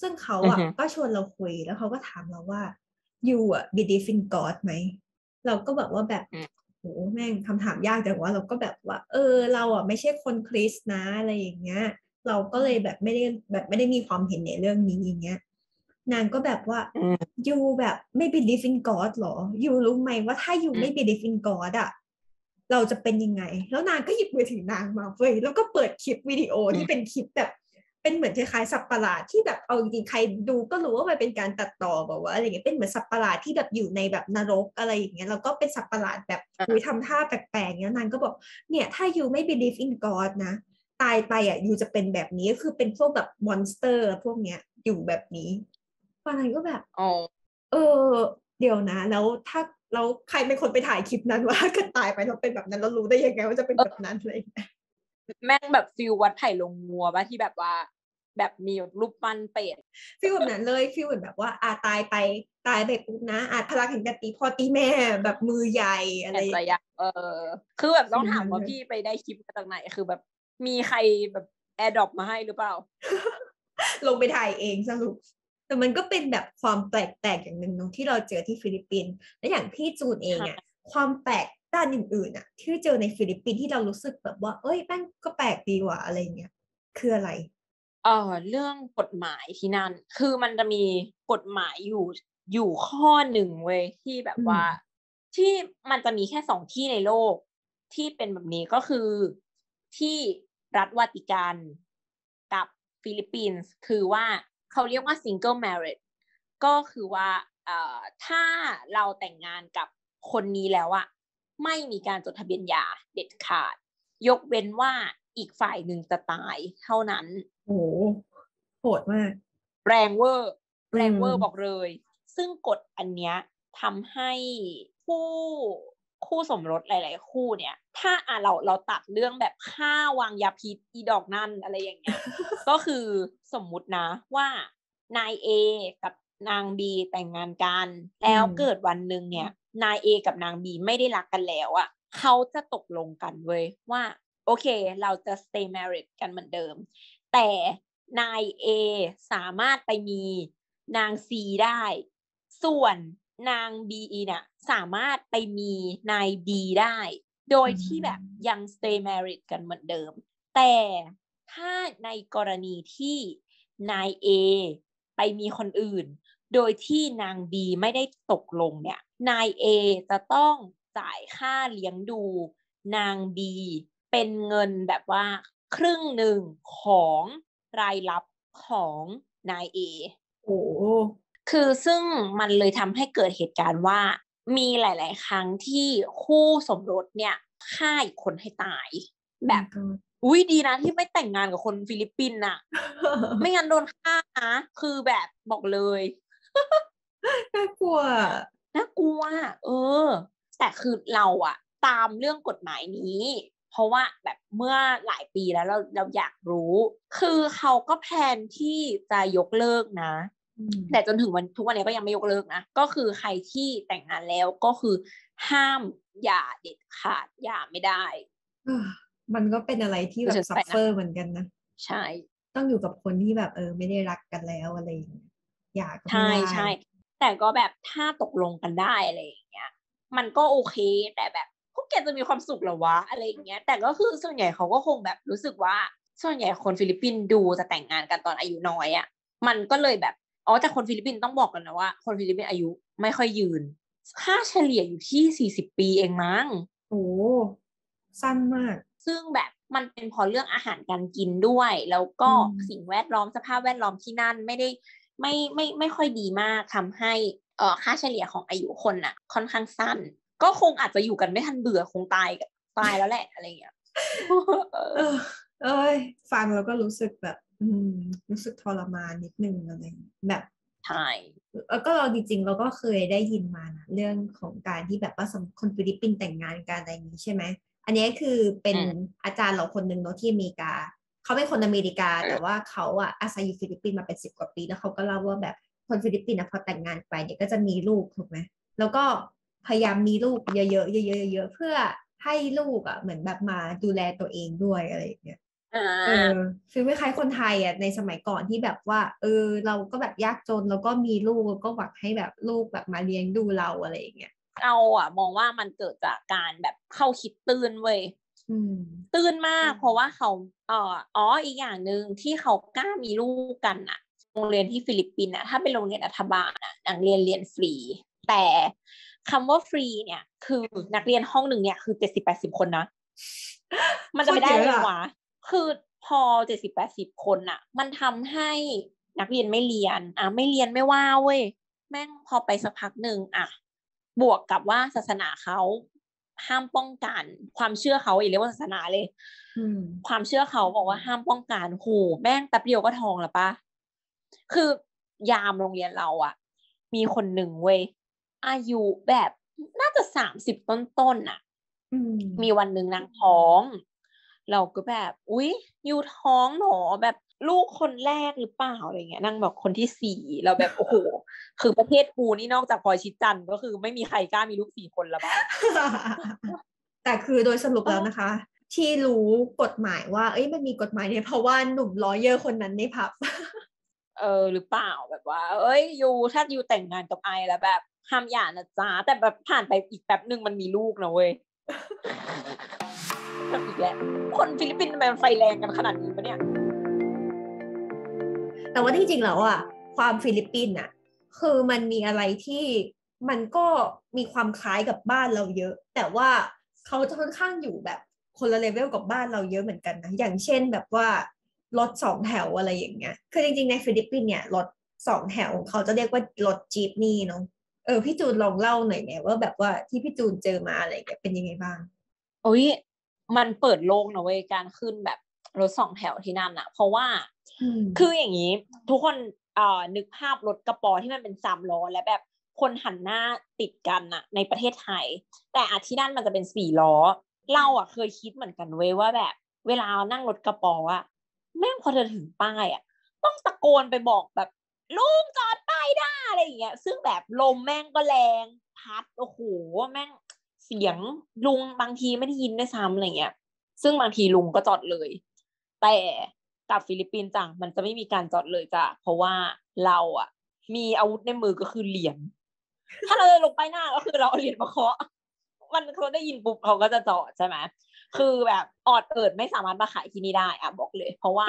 ซึ่งเขาอ่ะ uh-huh. ก็ชวนเราคุยแล้วเขาก็ถามเราว่า you อ่ะ believe in God ไหมเราก็แบบว่าแบบ uh-huh. โหแม่งคำถามยากจังวะเราก็แบบว่าเออเราอ่ะไม่ใช่คนคริสต์นะอะไรอย่างเงี้ยเราก็เลยแบบไม่ได้แบบไม่ได้มีความเห็นในเรื่องนี้อย่างเงี้ยนางก็แบบว่า you แบบไม่ believe in God หรอ you รู้ไหมว่าถ้า you ไม่ believe in God อะเราจะเป็นยังไงแล้วนางก็หยิบมือถือนางมาเว้ยแล้วก็เปิดคลิปวิดีโอที่เป็นคลิปแบบเป็นเหมือนคล้ายๆสัปหลาดที่แบบเอาจริงๆใครดูก็รู้ว่ามันเป็นการตัดต่อแบบว่าอะไรเงี้ยเป็นเหมือนสัปหลาดที่แบบอยู่ในแบบนรกอะไรอย่างเงี้ยแล้วก็เป็นสัปหลาดแบบคุยทำท่าแปลกๆแล้วนางก็บอกเนี่ยถ้า you ไม่ believe in God นะตายไปอะ you จะเป็นแบบนี้คือเป็นพวกแบบมอนสเตอร์พวกเนี้ยอยู่แบบนี้ตอนนั้นก็แบบ oh. เออเดี๋ยวนะแล้วถ้าเราใครเป็นคนไปถ่ายคลิปนั้นว่าก็ตายไปเราเป็นแบบนั้นเรารู้ได้ยังไงว่าจะเป็นแบบนั้นอะไรแม่งแบบฟิลวัดไผ่ลงงัวป่ะที่แบบว่าแบบมีรูปปั้นเป็ดฟิลแบบนั้นเลยฟิลแบบว่าอาตายไปตายไปปุ๊บนะอาพลังแห่งตีพ่อตีแม่แบบมือใหญ่อะไรเออคือแบบต้องถามว่าพี่ไปได้คลิปมาจากไหนคือแบบมีใครแบบแอร์ดรอปมาให้หรือเปล่าลงไปถ่ายเองสรุปแต่มันก็เป็นแบบความแปลกๆอย่างนึงเนาะที่เราเจอที่ฟิลิปปินส์และอย่างพี่จูนเองอ่ะความแปลกด้านอื่นๆอ่ะที่เจอในฟิลิปปินส์ที่เรารู้สึกแบบว่าเอ้ยแม่งก็แปลกดีว่ะอะไรเงี้ยคืออะไรอ๋อเรื่องกฎหมายที่นั่นคือมันจะมีกฎหมายอยู่อยู่ข้อหนึ่งเว้ยที่แบบว่าที่มันจะมีแค่สองที่ในโลกที่เป็นแบบนี้ก็คือที่รัฐวาติกันกับฟิลิปปินส์คือว่าเขาเรียกว่า single marriage ก็คือว่าถ้าเราแต่งงานกับคนนี้แล้วอะไม่มีการจดทะเบียนหย่าเด็ดขาดยกเว้นว่าอีกฝ่ายหนึ่งจะตายเท่านั้นโอ้โหดมากแรงเวอร์แรงเวอร์บอกเลยซึ่งกฎอันเนี้ยทำให้คู่คู่สมรสหลายๆคู่เนี่ยถ้าอ่ะเราเราตัดเรื่องแบบฆ่าวางยาพิษอีดอกนั่นอะไรอย่างเงี้ย ก็คือสมมุตินะว่านาย A กับนาง B แต่งงานกันแล้วเกิดวันนึงเนี่ยนาย A กับนาง B ไม่ได้รักกันแล้วอ่ะเขาจะตกลงกันเว้ยว่าโอเคเราจะ stay married กันเหมือนเดิมแต่นาย A สามารถไปมีนาง C ได้ส่วนนาง B เนี่ยสามารถไปมีนาย D ได้โดยที่แบบยัง stay married กันเหมือนเดิมแต่ถ้าในกรณีที่นาย A ไปมีคนอื่นโดยที่นาง B ไม่ได้ตกลงเนี่ยนาย A จะต้องจ่ายค่าเลี้ยงดูนาง B เป็นเงินแบบว่าครึ่งหนึ่งของรายรับของนาย A โอ้คือซึ่งมันเลยทำให้เกิดเหตุการณ์ว่ามีหลายๆครั้งที่คู่สมรสเนี่ยฆ่าอีกคนให้ตายแบบอุ๊ยดีนะที่ไม่แต่งงานกับคนฟิลิปปินส์น่ะ ไม่งั้นโดนฆ่านะคือแบบบอกเลย น่ากลัวน่ากลัวเออแต่คือเราอะตามเรื่องกฎหมายนี้เพราะว่าแบบเมื่อหลายปีแล้วเราเราอยากรู้คือเขาก็แพลนที่จะยกเลิกนะแต่จนถึงวันทุกวันนี้ก็ยังไม่ยกเลิกนะก็คือใครที่แต่งงานแล้วก็คือห้ามหย่าเด็ดขาดหย่าไม่ได้มันก็เป็นอะไรที่แบบซัฟเฟอร์เหมือนกันนะใช่ต้องอยู่กับคนที่แบบเออไม่ได้รักกันแล้วอะไรอย่างเงี้ยหย่าก็ไม่ได้ใช่ใช่แต่ก็แบบถ้าตกลงกันได้อะไรอย่างเงี้ยมันก็โอเคแต่แบบพวกแกจะมีความสุขหรอวะอะไรอย่างเงี้ยแต่ก็คือส่วนใหญ่เขาก็คงแบบรู้สึกว่าส่วนใหญ่คนฟิลิปปินส์ดูจะแต่งงานกันตอนอายุน้อยอ่ะมันก็เลยแบบอ๋อแต่คนฟิลิปปินส์ต้องบอกกันนะว่าคนฟิลิปปินส์อายุไม่ค่อยยืนค่าเฉลี่ยอยู่ที่สี่สิบปีเองมั้งโอ้สั้นมากซึ่งแบบมันเป็นเพราะเรื่องอาหารการกินด้วยแล้วก็สิ่งแวดล้อมสภาพแวดล้อมที่นั่นไม่ได้ไม่ไม่ไม่ค่อยดีมากทำให้เอ่อค่าเฉลี่ยของอายุคนน่ะค่อนข้างสั้นก็คงอาจจะอยู่กันไม่ทันเบื่อคงตายกันตายแล้วแหละอะไรอย่างเงี้ยเอ้ยฟังแล้วก็รู้สึกแบบรู้สึกทรมานนิดนึงอะไรแบบใช่แล้วก็เราจริงๆเราก็เคยได้ยินมานะเรื่องของการที่แบบว่าคนฟิลิปปินส์แต่งงานกันอะไรนี้ใช่ไหมอันนี้คือเป็นอาจารย์เราคนนึงเนาะที่อเมริกาเขาเป็นคนอเมริกาแต่ว่าเขาอ่ะอาศัยอยู่ฟิลิปปินส์มาเป็นสิบกว่าปีแล้วเขาก็เล่าว่าแบบคนฟิลิปปินส์นะพอแต่งงานไปเนี่ยก็จะมีลูกถูกไหมแล้วก็พยายามมีลูกเยอะๆเยอะๆเยอะๆเพื่อให้ลูกอ่ะเหมือนแบบมาดูแลตัวเองด้วยอะไรอย่างเงี้ยเออฟีลคล้ายคนไทยอ่ะในสมัยก่อนที่แบบว่าเออเราก็แบบยากจนแล้วก็มีลูกแล้วก็หวังให้แบบลูกแบบมาเลี้ยงดูเราอะไรอย่างเงี้ยเราอ่ะมองว่ามันเกิดจากการแบบเข้าคิดตื่นเว้ยตื่นมากเพราะว่าเขาเอ่ออ๋ออีกอย่างนึงที่เขากล้ามีลูกกันอ่ะโรงเรียนที่ฟิลิปปินส์อ่ะถ้าเป็นโรงเรียนรัฐบาลอ่ะนักเรียนเรียนฟรีแต่คำว่าฟรีเนี่ยคือนักเรียนห้องนึงเนี่ยคือ เจ็ดสิบถึงแปดสิบ คนนะมันจะไม่ได้เลยว่ะคือพอ เจ็ดสิบถึงแปดสิบ คนน่ะมันทำให้นักเรียนไม่เรียนอ่ะไม่เรียนไม่ว่าเว้ยแม่งพอไปสักพักหนึ่งอ่ะบวกกับว่าศาสนาเขาห้ามป้องกันความเชื่อเขาอีกเรียกว่าศาสนาเลยความเชื่อเขาบอกว่าห้ามป้องกันโหแม่งแป๊บเดียวก็ท้องละปะคือยามโรงเรียนเราอ่ะมีคนหนึ่งเว้ยอายุแบบน่าจะสามสิบต้นๆ น่ะมีวันหนึ่งนางท้องเราก็แบบอุ๊ยอยู่ท้องหนอแบบลูกคนแรกหรือเปล่าอะไรเงี้ยนางบอกคนที่สี่เราแบบโอ้โหคือประเทศกูนี่นอกจากพลอยชิดจันทร์ก็คือไม่มีใครกล้ามีลูกสี่คนละบ้าง แต่คือโดยสรุปแล้วนะคะที่รู้กฎหมายว่าเอ้ยมันมีกฎหมายเนี่ยเพราะว่าหนุ่มลอเยอร์คนนั้นในผับ เออหรือเปล่าแบบว่าเอ้ยอยู่ถ้าอยู่แต่งงานกับไอแล้วแบบห้ามหย่านะจ๊ะแต่แบบผ่านไปอีกแป๊บนึงมันมีลูกนะเว้ยอีกแล้วคนฟิลิปปินส์ทำไมมันไฟแรงกันขนาดนี้ปะเนี่ยแต่ว่าที่จริงแล้วอ่ะความฟิลิปปินส์อ่ะคือมันมีอะไรที่มันก็มีความคล้ายกับบ้านเราเยอะแต่ว่าเขาจะค่อนข้างอยู่แบบคนละเลเวลกับบ้านเราเยอะเหมือนกันนะอย่างเช่นแบบว่ารถสองแถวอะไรอย่างเงี้ยคือจริงๆในฟิลิปปินส์เนี่ยรถ สองแถวเขาจะเรียกว่ารถจีปนี่เนาะเออพี่จูนลองเล่าหน่อยไหมว่าแบบว่าที่พี่จูนเจอมาอะไรแกเป็นยังไงบ้างโอ้ยมันเปิดโลกนะเว้ยการขึ้นแบบรถสองแถวที่นั่นอะเพราะว่าคืออย่างนี้ทุกคนเอ่อนึกภาพรถกระป๋อที่มันเป็นสามล้อและแบบคนหันหน้าติดกันอะในประเทศไทยแต่อาที่นั่นมันจะเป็นสี่ล้อเราอะเคยคิดเหมือนกันเว้ยว่าแบบเวลานั่งรถกระป๋ออะแม่งพอเดินถึงป้ายอะต้องตะโกนไปบอกแบบลุงจอดป้ายได้อะไรอย่างเงี้ยซึ่งแบบลมแม่งก็แรงพัดโอ้โหแม่งเสียงลุงบางทีไม่ได้ยินด้วยซ้ำอะไรเงี้ยซึ่งบางทีลุงก็จอดเลยแต่กับฟิลิปปินส์จังมันจะไม่มีการจอดเลยจ้ะเพราะว่าเราอ่ะมีอาวุธในมือก็คือเหรียญถ้าเราลงไปหน้าก็คือเราเอาเหรียญมาเคาะมันเขาได้ยินปุ๊บเขาก็จะจอดใช่ไหมคือแบบออดเอิดไม่สามารถมาขายที่นี่ได้อ่ะบอกเลยเพราะว่า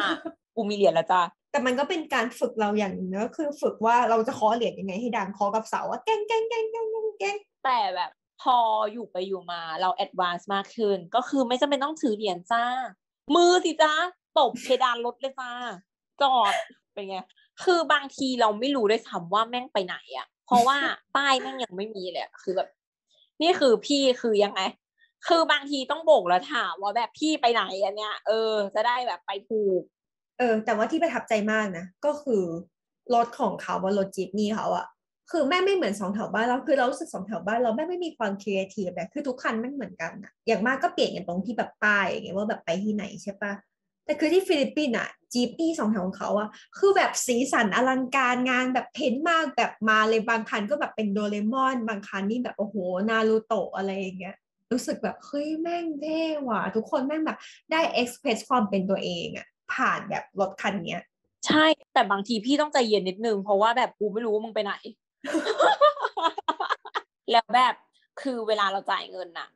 กูมีเหรียญแล้วจ้ะแต่มันก็เป็นการฝึกเราอย่างนึงก็คือฝึกว่าเราจะเคาะเหรียญยังไงให้ดังเคาะกับเสาว่าแกงแกงแกงแกงแกงแต่แบบพออยู่ไปอยู่มาเราแอดวานซ์มากขึ้นก็คือไม่จำเป็นต้องถือเหรียญจ้ามือสิจ้าตบเพดานรถเลยจ้าจอดเป็นไงคือบางทีเราไม่รู้ด้วยซ้ำว่าแม่งไปไหนอ่ะเพราะว่าป้ายแม่งยังไม่มีเลยคือแบบนี่คือพี่คือยังไงคือบางทีต้องโบกแล้วถามว่าแบบพี่ไปไหนอันเนี้ยเออจะได้แบบไปถูกเออแต่ว่าที่ประทับใจมากนะก็คือรถของเขาบนรถจีปนี่เขาอ่ะคือแม่ไม่เหมือนสองแถวบ้านเราคือเรารู้สึกสองแถวบ้านเราแม่ไม่มีความครีเอทีฟแบบคือทุกคันไม่เหมือนกันนะอย่างมากก็เปลี่ยนกันตรงที่แบบป้ายอย่างเงี้ยว่าแบบไปที่ไหนใช่ปะแต่คือที่ฟิลิปปินส์อ่ะจีปนี่สองแถวของเขาอ่ะคือแบบสีสันอลังการงานแบบเพ้นมากแบบมาเลยบางคันก็แบบเป็นโดเรมอนบางคันนี่แบบโอ้โหนารูโตะอะไรอย่างเงี้ยรู้สึกแบบเฮ้ยแม่งเท่หว่ะทุกคนแม่งแบบได้เอ็กซ์เพรสความเป็นตัวเองอ่ะผ่านแบบรถคันเนี้ยใช่แต่บางทีพี่ต้องใจเย็นนิดนึงเพราะว่าแบบกูไม่รู้ว่ามึงไปไหนแล้วแบบคือเวลาเราจ่ายเงินน่ะ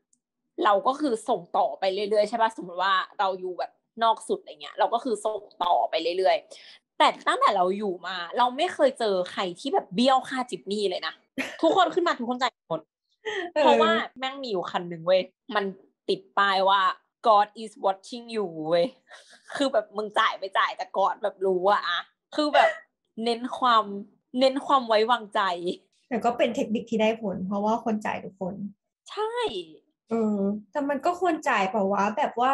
เราก็คือส่งต่อไปเรื่อยๆใช่ป่ะสมมติว่าเราอยู่แบบนอกสุดอะไรเงี้ยเราก็คือส่งต่อไปเรื่อยๆแต่ตั้งแต่เราอยู่มาเราไม่เคยเจอใครที่แบบเบี้ยวค่าจิบหนี้เลยนะ ทุกคนขึ้นมาทุกคนจ่ายหมด เพราะว่าแม่งมีอยู่คันนึงเว้ยมันติดป้ายว่า God is watching you เว้ยคือแบบมึงจ่ายไปจ่ายแต่ God แบบรู้อะอะคือแบบเน้นความเน้นความไว้วางใจแต่ก็เป็นเทคนิคที่ได้ผลเพราะว่าคนจ่ายทุกคนใช่เออแต่มันก็ควรจ่ายเปล่าวะแบบว่า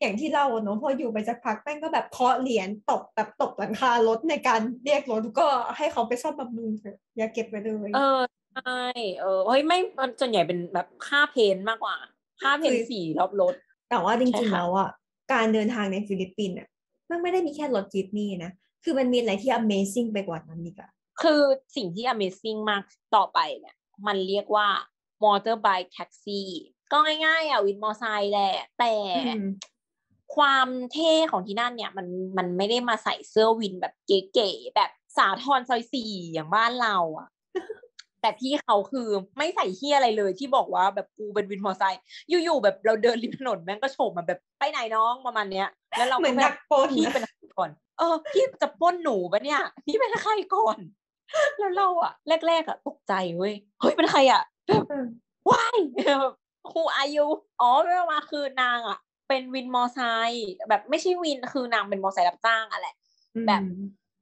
อย่างที่เราเนาะพออยู่ไปสักพักแม่งก็แบบเคาะเหรียญตกแบบตกหลังคารถในการเรียกรถก็ให้เขาไปซ่อมบำรุงเถอะอย่าเก็บไว้เลยเออใช่เออเฮ้ยไม่มันส่วนใหญ่เป็นแบบค่าเพนมากกว่าค่าเพนสีรอบรถแต่ว่าจริงๆแล้วอ่ะการเดินทางในฟิลิปปินส์อ่ะมันไม่ได้มีแค่รถจีปนี่นะคือมันมีอะไรที่ amazing ไปกว่านั้นอีกอ่ะคือสิ่งที่ Amazing มากต่อไปเนี่ยมันเรียกว่า Motorbike Taxi ก็ง่ายๆอ่ะวินมอไซค์แหละแต่ความเท่ของที่นั่นเนี่ยมันมันไม่ได้มาใส่เสื้อวินแบบเก๋ๆแบบสาทรซอยสี่อย่างบ้านเราอ่ะ แต่พี่เขาคือไม่ใส่เหี้ยอะไรเลยที่บอกว่าแบบกูเป็นวินมอไซค์อยู่ๆแบบเราเดินริมถนนแม่งก็โฉบมาแบบไปไหนน้องประมาณเนี้ยแล้วเราเหมือนนักปล้นพี่เป็นใครก่อนเออพี่จะปล้นหนูปะเนี่ยพี่เป็นใครก่อนแล้วเราอะแรกๆอะตกใจเว้ยเฮ้ยเป็นใครอะแบบว้ายครูอายุอ๋อเรื่องมาคือนางอะเป็นวินมอไซค์แบบไม่ใช่วินคือนางเป็นมอไซค์รับจ้างอะแหละแบบ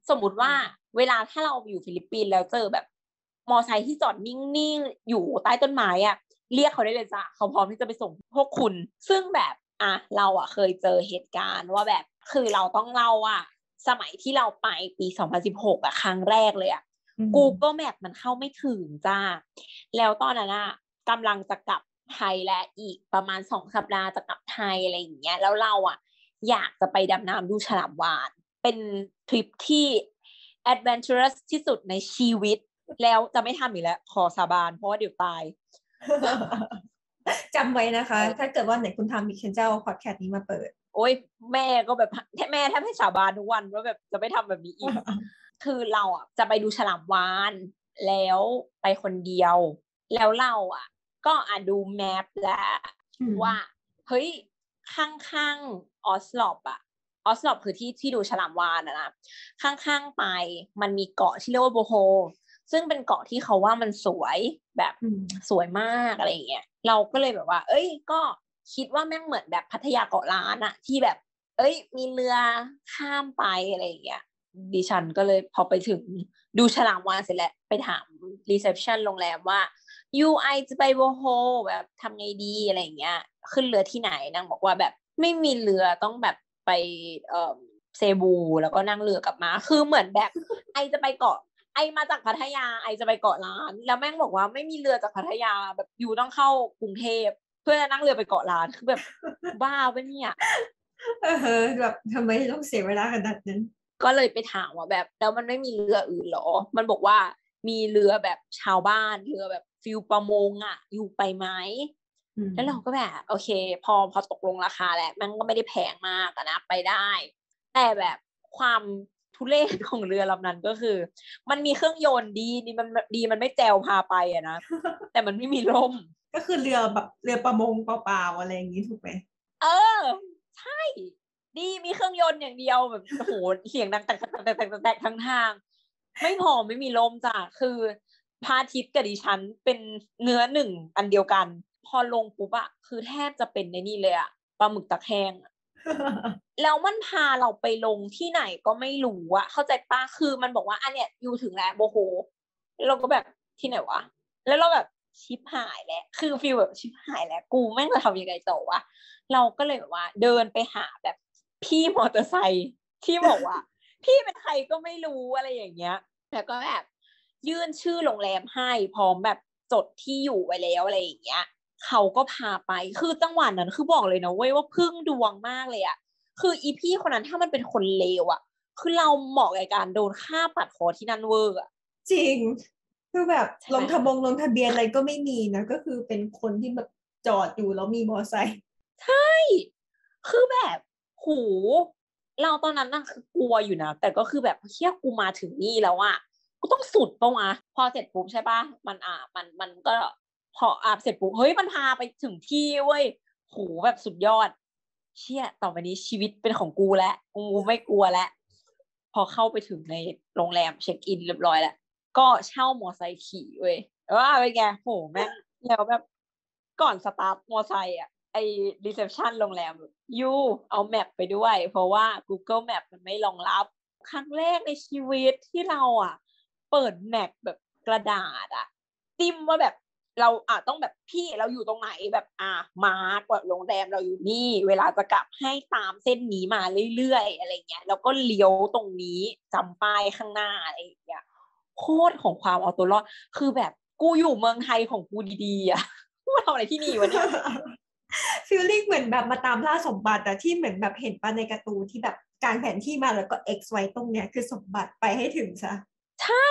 สมมติว่าเวลาถ้าเราอยู่ฟิลิปปินส์แล้วเจอแบบมอไซค์ที่จอดนิ่งๆอยู่ใต้ต้นไม้อะเรียกเขาได้เลยจ้ะเขาพร้อมที่จะไปส่งพวกคุณซึ่งแบบอ่ะเราอะเคยเจอเหตุการณ์ว่าแบบคือเราต้องเล่าว่าสมัยที่เราไปปีสองพันสิบหกอะครั้งแรกเลยอะGoogle Map มันเข้าไม่ถึงจ้าแล้วตอนนั้นน่ะกำลังจะกลับไทยและอีกประมาณสองสัปดาห์จะกลับไทยอะไรอย่างเงี้ยแล้วเราอ่ะอยากจะไปดำน้ำดูฉลามวาฬเป็นทริปที่แอดเวนเจอรัสที่สุดในชีวิตแล้วจะไม่ทำอีกแล้วขอสาบานเพราะว่าเดี๋ยวตาย จำไว้นะคะถ้าเกิดว่าไหนคุณทำอีกฉันจะเอาพอดแคสต์นี้มาเปิดโอ๊ยแม่ก็แบบแม่แทบให้สาบานทุกวันว่าแบบจะไม่ทำแบบนี้อีก คือเราอ่ะจะไปดูฉลามวาฬแล้วไปคนเดียวแล้วเราอ่ะก็อ่ะดูแมพแล้วว่าเฮ้ยข้างๆออสลอบอ่ะออสลอบคือที่ที่ดูฉลามวาฬนะข้างๆไปมันมีเกาะที่เรียกว่าโบโฮซึ่งเป็นเกาะที่เขาว่ามันสวยแบบสวยมากอะไรอย่างเงี้ยเราก็เลยแบบว่าเอ้ยก็คิดว่าแม่งเหมือนแบบพัทยาเกาะล้านอ่ะที่แบบเอ้ยมีเรือข้ามไปอะไรอย่างเงี้ยดิฉันก็เลยพอไปถึง ดูฉลามวาฬเสร็จแล้วไปถามรีเซพชันโรงแรมว่ายูไอจะไปโวโฮแบบทำไงดีอะไรอย่างเงี้ยขึ้นเรือที่ไหนนางบอกว่าแบบไม่มีเรือต้องแบบไปเอ่อเซบูแล้วก็นั่งเรือกลับมาคือเหมือนแบบไอจะไปเกาะไอมาจากพัทยาไอจะไปเกาะล้านแล้วแม่งบอกว่าไม่มีเรือจากพัทยาแบบยูต้องเข้ากรุงเทพเพื่อจะนั่งเรือไปเกาะล้านคือแบบบ้าปะเนี่ยเออแบบทำไมต้องเสียเวลาขนาดนั้นก็เลยไปถามว่าแบบแล้วมันไม่มีเรืออื่นหรอมันบอกว่ามีเรือแบบชาวบ้านเรือแบบฟิวประมงอ่ะอยู่ไปไหมแล้วเราก็แบบโอเคพอพอตกลงราคาแหละมันก็ไม่ได้แพงมากนะไปได้แต่แบบความทุเรศของเรือลำนั้นก็คือมันมีเครื่องยนต์ดีนี่มันดีมันไม่แจวพาไปอะนะแต่มันไม่มีร่มก็คือเรือแบบเรือประมงเปล่าๆอะไรอย่างนี้ถูกไหมเออใช่ดีมีเครื่องยนต์อย่างเดียวแบบโหเสียงดังแตกแตกแตกทั้งทางไม่พอไม่มีลมจ้ะคือพาทิตย์กับดิฉันเป็นเนื้อหนึ่งอันเดียวกันพอลงปุ๊บอะคือแทบจะเป็นในนี่เลยอะปลาหมึกตะแคงแล้วมันพาเราไปลงที่ไหนก็ไม่รู้อะเข้าใจป่ะคือมันบอกว่าอันเนี้ยอยู่ถึงแล้วโบโฮเราก็แบบที่ไหนวะแล้วเราแบบชิบหายแล้วคือฟีลแบบชิบหายแล้วกูแม่งจะทำยังไงต่อวะเราก็เลยแบบว่าเดินไปหาแบบพี่มอเตอร์ไซค์ที่บอกว่าพี่เป็นใครก็ไม่รู้อะไรอย่างเงี้ยแล้วก็แบบยื่นชื่อโรงแรมให้พร้อมแบบจดที่อยู่ไว้แล้วอะไรอย่างเงี้ยเขาก็พาไปคือจังหวะนั้นคือบอกเลยนะเว้ยว่าพึ่งดวงมากเลยอะคืออีพี่คนนั้นถ้ามันเป็นคนเลวอะคือเราเหมาะกับการโดนฆ่าปัดคอที่นั่นเวอร์อะจริงคือแบบลงทะบงลงทะเบียนอะไรก็ไม่มีนะก็คือเป็นคนที่แบบจอดอยู่แล้วมีมอไซค์ใช่คือแบบโหเราตอนนั้นน่ะคือกลัวอยู่นะแต่ก็คือแบบเชี่ยกูมาถึงนี่แล้วอะกูต้องสุดปะวะพอเสร็จปุ๊บใช่ปะมันอ่ะมันมันก็พออาบเสร็จปุ๊บเฮ้ยมันพาไปถึงที่เว้ยโหแบบสุดยอดเชี่ยต่อไปนี้ชีวิตเป็นของกูแล้วกูไม่กลัวแล้วพอเข้าไปถึงในโรงแรมเช็คอินเรียบร้อยแล้วก็เช่ามอไซค์ขี่เว้ยว่าเป็นไงโหแม่งแล้วแบบก่อนสตาร์ทมอไซค์อ่ะไอ้รีเซพชันโรงแรมยูเอาแมปไปด้วยเพราะว่า Google Map มันไม่รองรับครั้งแรกในชีวิตที่เราอ่ะเปิดแมปแบบกระดาษอ่ะติ้มว่าแบบเราอ่ะต้องแบบพี่เราอยู่ตรงไหนแบบอ่ะมาร์คว่าโรงแรมเราอยู่นี่เวลาจะกลับให้ตามเส้นนี้มาเรื่อยๆอะไรเงี้ยแล้วก็เลี้ยวตรงนี้จำป้ายข้างหน้าอะไรอย่างเงี้ยโคตรของความเอาตัวรอดคือแบบกูอยู่เมืองไทยของกูดีๆอ่ะกูทำอะไรที่นี่วะเนี่ยฟีลลิ่งเหมือนแบบมาตามล่าสมบัติแต่ที่เหมือนแบบเห็นป่ะในการ์ตูนที่แบบกางแผนที่มาแล้วก็ x ไว้ตรงเนี้ยคือสมบัติไปให้ถึงซะใช่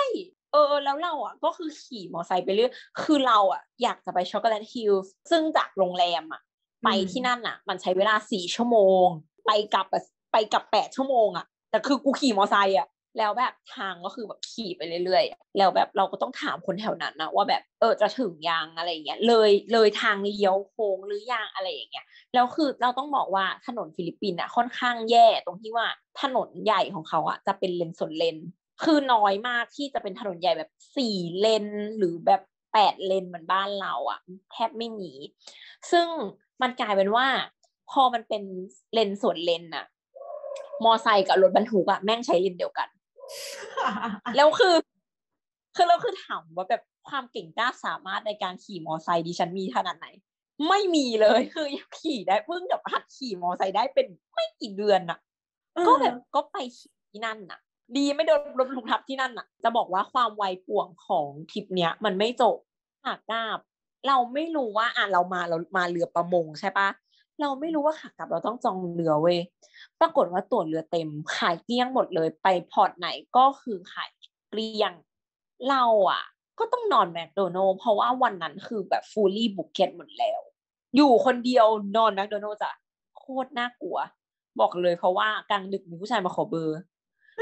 เออแล้วเราอ่ะก็คือขี่มอไซค์ไปเรื่อยคือเราอ่ะอยากจะไปช็อกโกแลตฮิลส์ซึ่งจากโรงแรมอ่ะไปที่นั่นอ่ะมันใช้เวลาสี่ชั่วโมงไปกลับไปกลับแปดชั่วโมงอ่ะแต่คือกูขี่มอไซค์อ่ะแล้วแบบทางก็คือแบบขี่ไปเรื่อยๆแล้วแบบเราก็ต้องถามคนแถวนั้นนะว่าแบบเออจะถึงยังอะไรอย่างเงี้ยเลยเลยทางเลี้ยวโค้งหรือยังอะไรอย่างเงี้ยแล้วคือเราต้องบอกว่าถนนฟิลิปปินส์อ่ะค่อนข้างแย่ตรงที่ว่าถนนใหญ่ของเขาอ่ะจะเป็นเลนสวนเลนคือน้อยมากที่จะเป็นถนนใหญ่แบบสี่เลนหรือแบบแปดเลนเหมือนบ้านเราอ่ะแทบไม่มีซึ่งมันกลายเป็นว่าพอมันเป็นเลนสวนเลนน่ะมอไซค์กับรถบรรทุกอ่ะแม่งใช้เลนเดียวกันแล้วคือคือเราคือถามว่าแบบความเก่งกล้าสามารถในการขี่มอไซค์ดิฉันมีขนาดไหนไม่มีเลยคือขี่ได้เพิ่งแบบหัดขี่มอไซค์ได้เป็นไม่กี่เดือนน่ะก็แบบก็ไปขี่ที่นั่นน่ะดีไม่โดนรถบรรทุกทับที่นั่นน่ะจะบอกว่าความไวป่วงของทริปเนี้ยมันไม่จบขากลับเราไม่รู้ว่าอ่ะเรามาเรามาเรือประมงใช่ปะเราไม่รู้ว่าขากลับเราต้องจองเรือเว้ยปรากฏว่าตั๋วเรือเต็มขายเกลี้ยงหมดเลยไปพอร์ตไหนก็คือขายเกลี้ยงเราอ่ะก็ต้องนอนแมคโดนัลด์เพราะว่าวันนั้นคือแบบ fully booked หมดแล้วอยู่คนเดียวนอนแมคโดนัลด์จ้ะโคตรน่ากลัวบอกเลยเพราะว่ากลางดึกมีผู้ชายมาขอเบอร์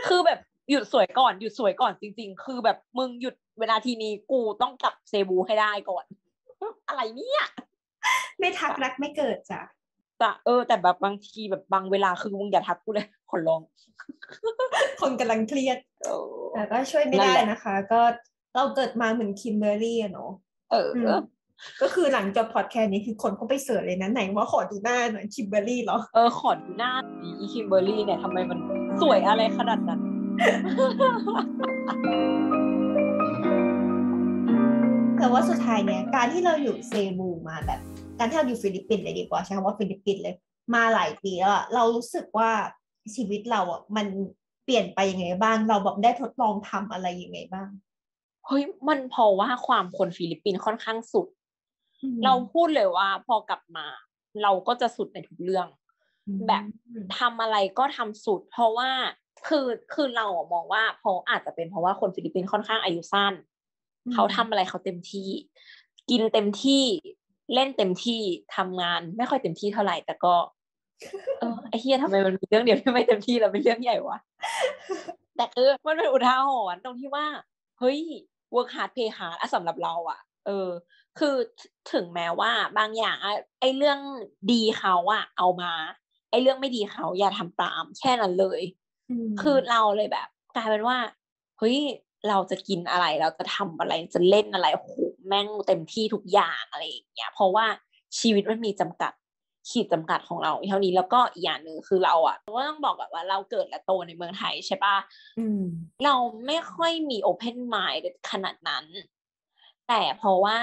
คือแบบหยุดสวยก่อนหยุดสวยก่อนจริงๆคือแบบมึงหยุดเวลาทีนี้กูต้องกลับเซบูให้ได้ก่อนอะไรเนี่ยไม่ทักรักไม่เกิดจ้ะแต่เออแต่แบบบางทีแบบบางเวลาคือมึงอย่าทักกูเลยขอร้องคนกำลังเครียดแต่ก็ช่วยไม่ได้นะคะก็เราเกิดมาเหมือนคิมเบอรี่เนาะเออก็คือหลังจบพอดแคสต์นี้คือคนก็ไปเสิร์ชเลยนะไหนว่าขอดูหน้าหน่อยคิมเบอรี่เหรอเออขอดูหน้าอีคิมเบอรี่เนี่ยทำไมมันสวยอะไรขนาดนั้น แต่ว่าสุดท้ายเนี่ยการที่เราอยู่เซบูมาแบบการที่เราอยู่ฟิลิปปินส์เลยดีกว่าใช้คำว่าฟิลิปปินส์เลยมาหลายปีแล้วเรารู้สึกว่าชีวิตเราอ่ะมันเปลี่ยนไปยังไงบ้างเราแบบได้ทดลองทำอะไรยังไงบ้างเฮ้ยมันเพราะว่าความคนฟิลิปปินส์ค่อนข้างสุดเราพูดเลยว่าพอกลับมาเราก็จะสุดในทุกเรื่องแบบทำอะไรก็ทำสุดเพราะว่าคือคือเรามองว่าเพราะอาจจะเป็นเพราะว่าคนฟิลิปปินส์ค่อนข้างอายุสั้นเขาทำอะไรเขาเต็มที่กินเต็มที่เล่นเต็มที่ทำงานไม่ค่อยเต็มที่เท่าไหร่แต่ก็เออไอ้เหี้ยทำไมมันมีเรื่องเดียวที่ไม่เต็มที่แล้วเป็นเรื่องใหญ่วะแต่เออมันเป็นอุทาหรณ์ตรงที่ว่าเฮ้ย work hard play hard อ่ะสำหรับเราอ่ะเออคือถึงแม้ว่าบางอย่างไอ้เรื่องดีเขาอ่ะเอามาไอ้เรื่องไม่ดีเขาอย่าทำตามแค่นั้นเลยคือเราเลยแบบกลายเป็นว่าเฮ้ยเราจะกินอะไรเราจะทำอะไรจะเล่นอะไรโอ้โหแม่งเต็มที่ทุกอย่างอะไรอย่างเงี้ยเพราะว่าชีวิตมันมีจำกัดขีดจำกัดของเราเท่านี้แล้วก็อีกอย่างนึงคือเราอ่ะก็ต้องบอกก่อนว่าเราเกิดและโตในเมืองไทยใช่ป่ะเราไม่ค่อยมี open mind ขนาดนั้นแต่เพราะว่า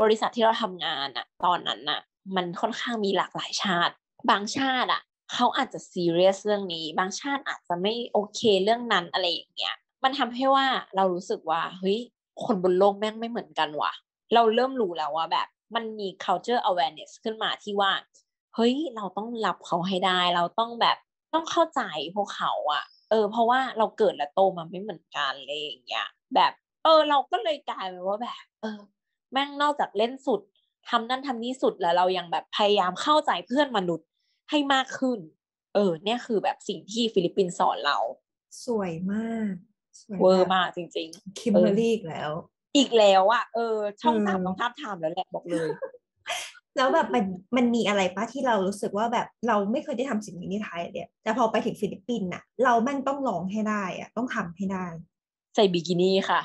บริษัทที่เราทำงานอ่ะตอนนั้นอ่ะมันค่อนข้างมีหลากหลายชาติบางชาติอ่ะเขาอาจจะซีเรียสเรื่องนี้บางชาติอาจจะไม่โอเคเรื่องนั้นอะไรอย่างเงี้ยมันทำให้ว่าเรารู้สึกว่าเฮ้ยคนบนโลกแม่งไม่เหมือนกันว่ะเราเริ่มรู้แล้วว่าแบบมันมี culture awareness ขึ้นมาที่ว่าเฮ้ยเราต้องรับเขาให้ได้เราต้องแบบต้องเข้าใจพวกเขาอ่ะเออเพราะว่าเราเกิดและโตมาไม่เหมือนกันเลยอย่างเงี้ยแบบเออเราก็เลยกลายเป็นว่าแบบเออแม่งนอกจากเล่นสุดทำนั่นทำนี่สุดแล้วเรายังแบบพยายามเข้าใจเพื่อนมนุษย์ให้มากขึ้นเออเนี่ยคือแบบสิ่งที่ฟิลิปปินส์สอนเราสวยมากเวอร์มากจริงๆคิมเบอร์รี่อีกแล้วอีกแล้วอ่ะเออช่องสามต้องท้าทามแล้วแหละบอกเลยแล้วแบบมันมันมีอะไรปะที่เรารู้สึกว่าแบบเราไม่เคยได้ทำสิ่งนี้ในไทยเลยแต่พอไปถึงฟิลิปปินส์น่ะเราแม่งต้องลองให้ได้อ่ะต้องทำให้ได้ใส่บิกินี่ค่ะ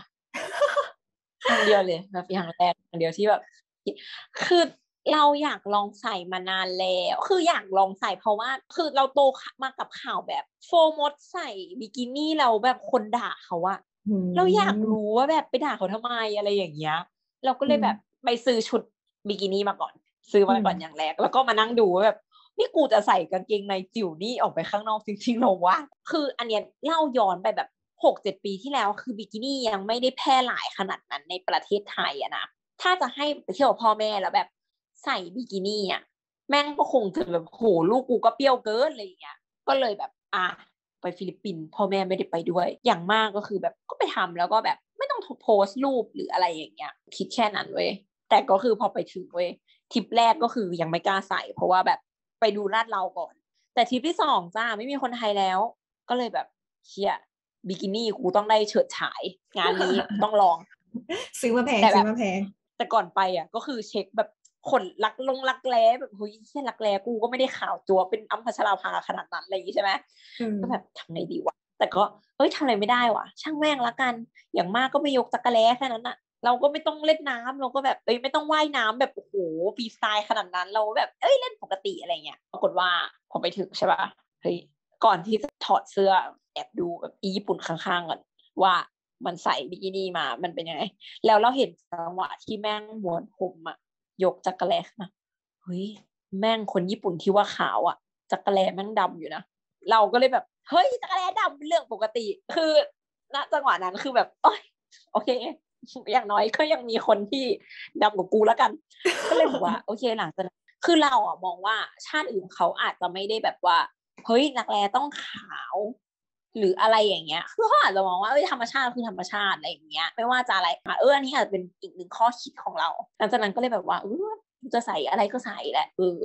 ครั้งเดียวเลยแบบอย่างแรกครั้งเดียวที่แบบคือเราอยากลองใส่มานานแล้วคืออยากลองใส่เพราะว่าคือเราโตมากับข่าวแบบโฟมดใส่บิกินี่เราแบบคนด่าเขาอะ hmm. เราอยากรู้ว่าแบบไปด่าเขาทำไมอะไรอย่างเงี้ยเราก็เลย hmm. แบบไปซื้อชุดบิกินี่มาก่อนซื้อมาก่อน hmm. อย่างแรกแล้วก็มานั่งดูว่าแบบนี่กูจะใส่กางเกงในจิ๋วนี่ออกไปข้างนอกจริงๆหรอวะคืออันเนี้ยเล่าย้อนไปแบบ หกเจ็ด ปีที่แล้วคือบิกินี่ยังไม่ได้แพร่หลายขนาดนั้นในประเทศไทยอะนะถ้าจะให้ไปเที่ยวพ่อแม่แล้วแบบใส่บิกินี่อ่ะแม่งก็คงจะแบบโหลูกกูก็เปรี้ยวเกินอะไรอย่างเงี้ยก็เลยแบบอ่ะไปฟิลิปปินส์พ่อแม่ไม่ได้ไปด้วยอย่างมากก็คือแบบก็ไปทำแล้วก็แบบไม่ต้องโพสต์รูปหรืออะไรอย่างเงี้ยคิดแค่นั้นเว้ยแต่ก็คือพอไปถึงเว้ยทริปแรกก็คือยังไม่กล้าใส่เพราะว่าแบบไปดูลาดเราก่อนแต่ทริปที่สองจ้าไม่มีคนไทยแล้วก็เลยแบบเชี่ยบิกินี่กูต้องได้เฉิดฉายงานนี้ต้องลองซื้อมาแพงซื้อมาแพงแต่ก่อนไปอ่ะก็คือเช็คแบบขนลักลงลักแร้แบบเฮ้ยแค่ลักแร้กูก็ไม่ได้ขาวจัวเป็นอัมพชราภาขนาดนั้นอะไรอย่างงี้ใช่ไหมก็แบบทำไงดีวะแต่ก็เฮ้ยทำอะไรไม่ได้วะช่างแม่งละกันอย่างมากก็ไม่ยกจักรแร้แค่นั้นอะเราก็ไม่ต้องเล่นน้ำเราก็แบบเอ้ยไม่ต้องว่ายน้ำแบบโอ้โหฟรีสไตล์ขนาดนั้นเราแบบเอ้ยเล่นปกติอะไรเงี้ยปรากฏว่าพอไปถึงใช่ป่ะเฮ้ยก่อนที่จะถอดเสื้อแอบดูแบบอีญี่ปุ่นข้างๆก่อนว่ามันใส่บิกินี่มามันเป็นยังไงแล้วเราเห็นจังหวะที่แม่งม้วนผมอะยกจักรแลนะเฮ้ยแม่งคนญี่ปุ่นที่ว่าขาวอ่ะจักรแลแม่งดำอยู่นะเราก็เลยแบบเฮ้ยจักรแลดำเป็นเรื่องปกติคือณจังหวะนั้นคือแบบโอ๊ยโอเคอย่างน้อยก็ยังมีคนที่ดำกว่ากูแล้วกันก็เลยบอกว่าโอเคหลังจากนั้นคือเราอ่ะมองว่าชาติอื่นเขาอาจจะไม่ได้แบบว่าเฮ้ยจักรแลต้องขาวหรืออะไรอย่างเงี้ยคือเขาอาจจะมองว่าเอ้ยธรรมชาติคือธรรมชาติอะไรอย่างเงี้ยไม่ว่าจะอะไรอ่ะเอออันนี้อาจจะเป็นอีกหนึ่งข้อคิดของเราหลังจากนั้นก็เลยแบบว่าเออจะใส่อะไรก็ใส่แหละเออ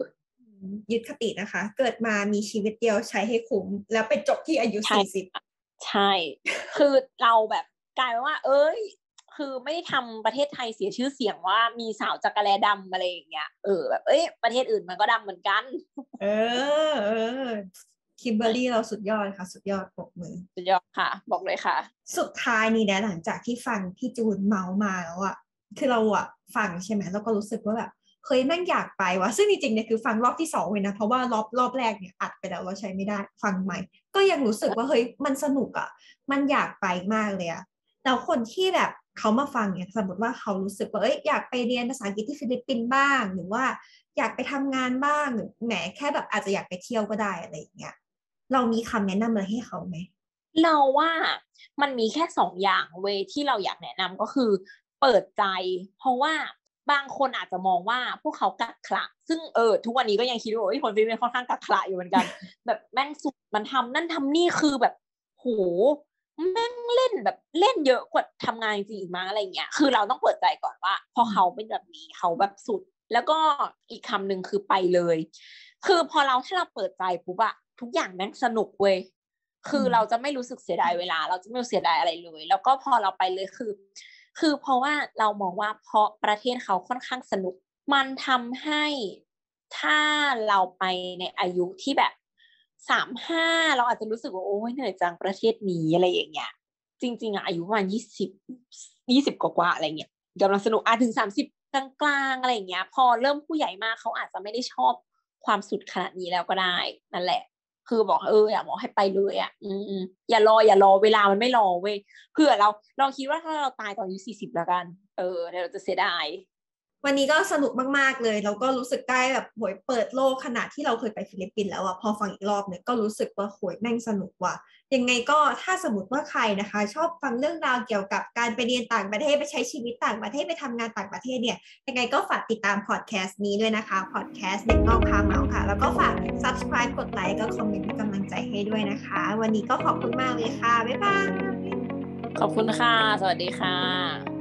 ยึดคตินะคะเกิดมามีชีวิตเดียวใช้ให้คุ้มแล้วไปจบที่อายุสี่สิบใช่คือเราแบบกลายเป็นว่าเอ้ยคือไม่ทำประเทศไทยเสียชื่อเสียงว่ามีสาวจักรแลดำอะไรอย่างเงี้ยเออแบบเอ้ยประเทศอื่นมันก็ดำเหมือนกันเออเออคิมเบอร์รี่เราสุดยอดค่ะสุดยอดปรบมือสุดยอดค่ะบอกเลยค่ะสุดท้ายนี่นะหลังจากที่ฟังพี่จูนเมามาแล้วอ่ะคือเราอ่ะฟังใช่ไหมแล้วก็รู้สึกว่าแบบ เฮ้ยแม่งอยากไปวะซึ่งจริงๆเนี่ยคือฟังรอบที่สองเลยนะเพราะว่ารอบรอบแรกเนี่ยอัดไปแล้วเราใช้ไม่ได้ฟังใหม่ก็ยังรู้สึกว่าเฮ้ยมันสนุกอ่ะมันอยากไปมากเลยอ่ะแล้วคนที่แบบเขามาฟังเนี่ยสมมติว่าเขารู้สึกว่าเอ้ยอยากไปเรียนภาษาอังกฤษที่ฟิลิปปินส์บ้างหรือว่าอยากไปทำงานบ้างหรือแหมแค่แบบอาจจะอยากไปเที่ยวก็ได้อะไรอย่างเงี้ยเรามีคำแนะนำอะไรให้เขาไหมเราว่ามันมีแค่สองอย่างเวที่เราอยากแนะนำก็คือเปิดใจเพราะว่าบางคนอาจจะมองว่าพวกเขากักขละซึ่งเออทุกวันนี้ก็ยังคิดว่าคนฟิลิปปินส์ค่อนข้างกักขละอยู่เหมือนกันแบบแม่งสุดมันทำนั่นทำนี่คือแบบโหแม่งเล่นแบบเล่นเยอะกว่าทำงานจริงมั้งอะไรเงี้ยคือเราต้องเปิดใจก่อนว่าพอเขาเป็นแบบนี้เขาแบบสุดแล้วก็อีกคำหนึ่งคือไปเลยคือพอเราถ้าเราเปิดใจปุ๊บอะทุกอย่างแม่งสนุกเว้ยคือเราจะไม่รู้สึกเสียดายเวลาเราจะไม่รู้เสียดายอะไรเลยแล้วก็พอเราไปเลยคือคือเพราะว่าเรามองว่าเพราะประเทศเขาค่อนข้างสนุกมันทำให้ถ้าเราไปในอายุที่แบบสามห้าเราอาจจะรู้สึกว่าโอ้ยเหนื่อยจังประเทศนี้อะไรอย่างเงี้ยจริงๆอ่ะอายุประมาณยี่สิบยี่สิบกว่าๆอะไรเงี้ยกำลังสนุกอ่ะถึงสามสิบกลางๆอะไรอย่างเงี้ยพอเริ่มผู้ใหญ่มากเขาอาจจะไม่ได้ชอบความสุดขนาดนี้แล้วก็ได้นั่นแหละคือบอกเอออยากบอกให้ไปเลยอ่ะอืมอย่ารออย่ารอเวลามันไม่รอเว้ยคือเราเราคิดว่าถ้าเราตายตอนอายุสี่สิบแล้วกันเออเราจะเสียดายวันนี้ก็สนุกมากๆเลยเราก็รู้สึกได้แบบโหยเปิดโลกขนาดที่เราเคยไปฟิลิปปินส์แล้วอ่ะพอฟังอีกรอบเนี่ยก็รู้สึกว่าโหยแม่งสนุกว่ะยังไงก็ถ้าสมมติว่าใครนะคะชอบฟังเรื่องราวเกี่ยวกับการไปเรียนต่างประเทศไปใช้ชีวิตต่างประเทศไปทำงานต่างประเทศเนี่ยยังไงก็ฝากติดตามพอดแคสต์นี้ด้วยนะคะพอดแคสต์เด็กนอกพาเมาค่ะแล้วก็ฝาก subscribe กดไลค์ก็คอมเมนต์เป็นกำลังใจให้ด้วยนะคะวันนี้ก็ขอบคุณมากเลยค่ะบ๊ายบายขอบคุณค่ะสวัสดีค่ะ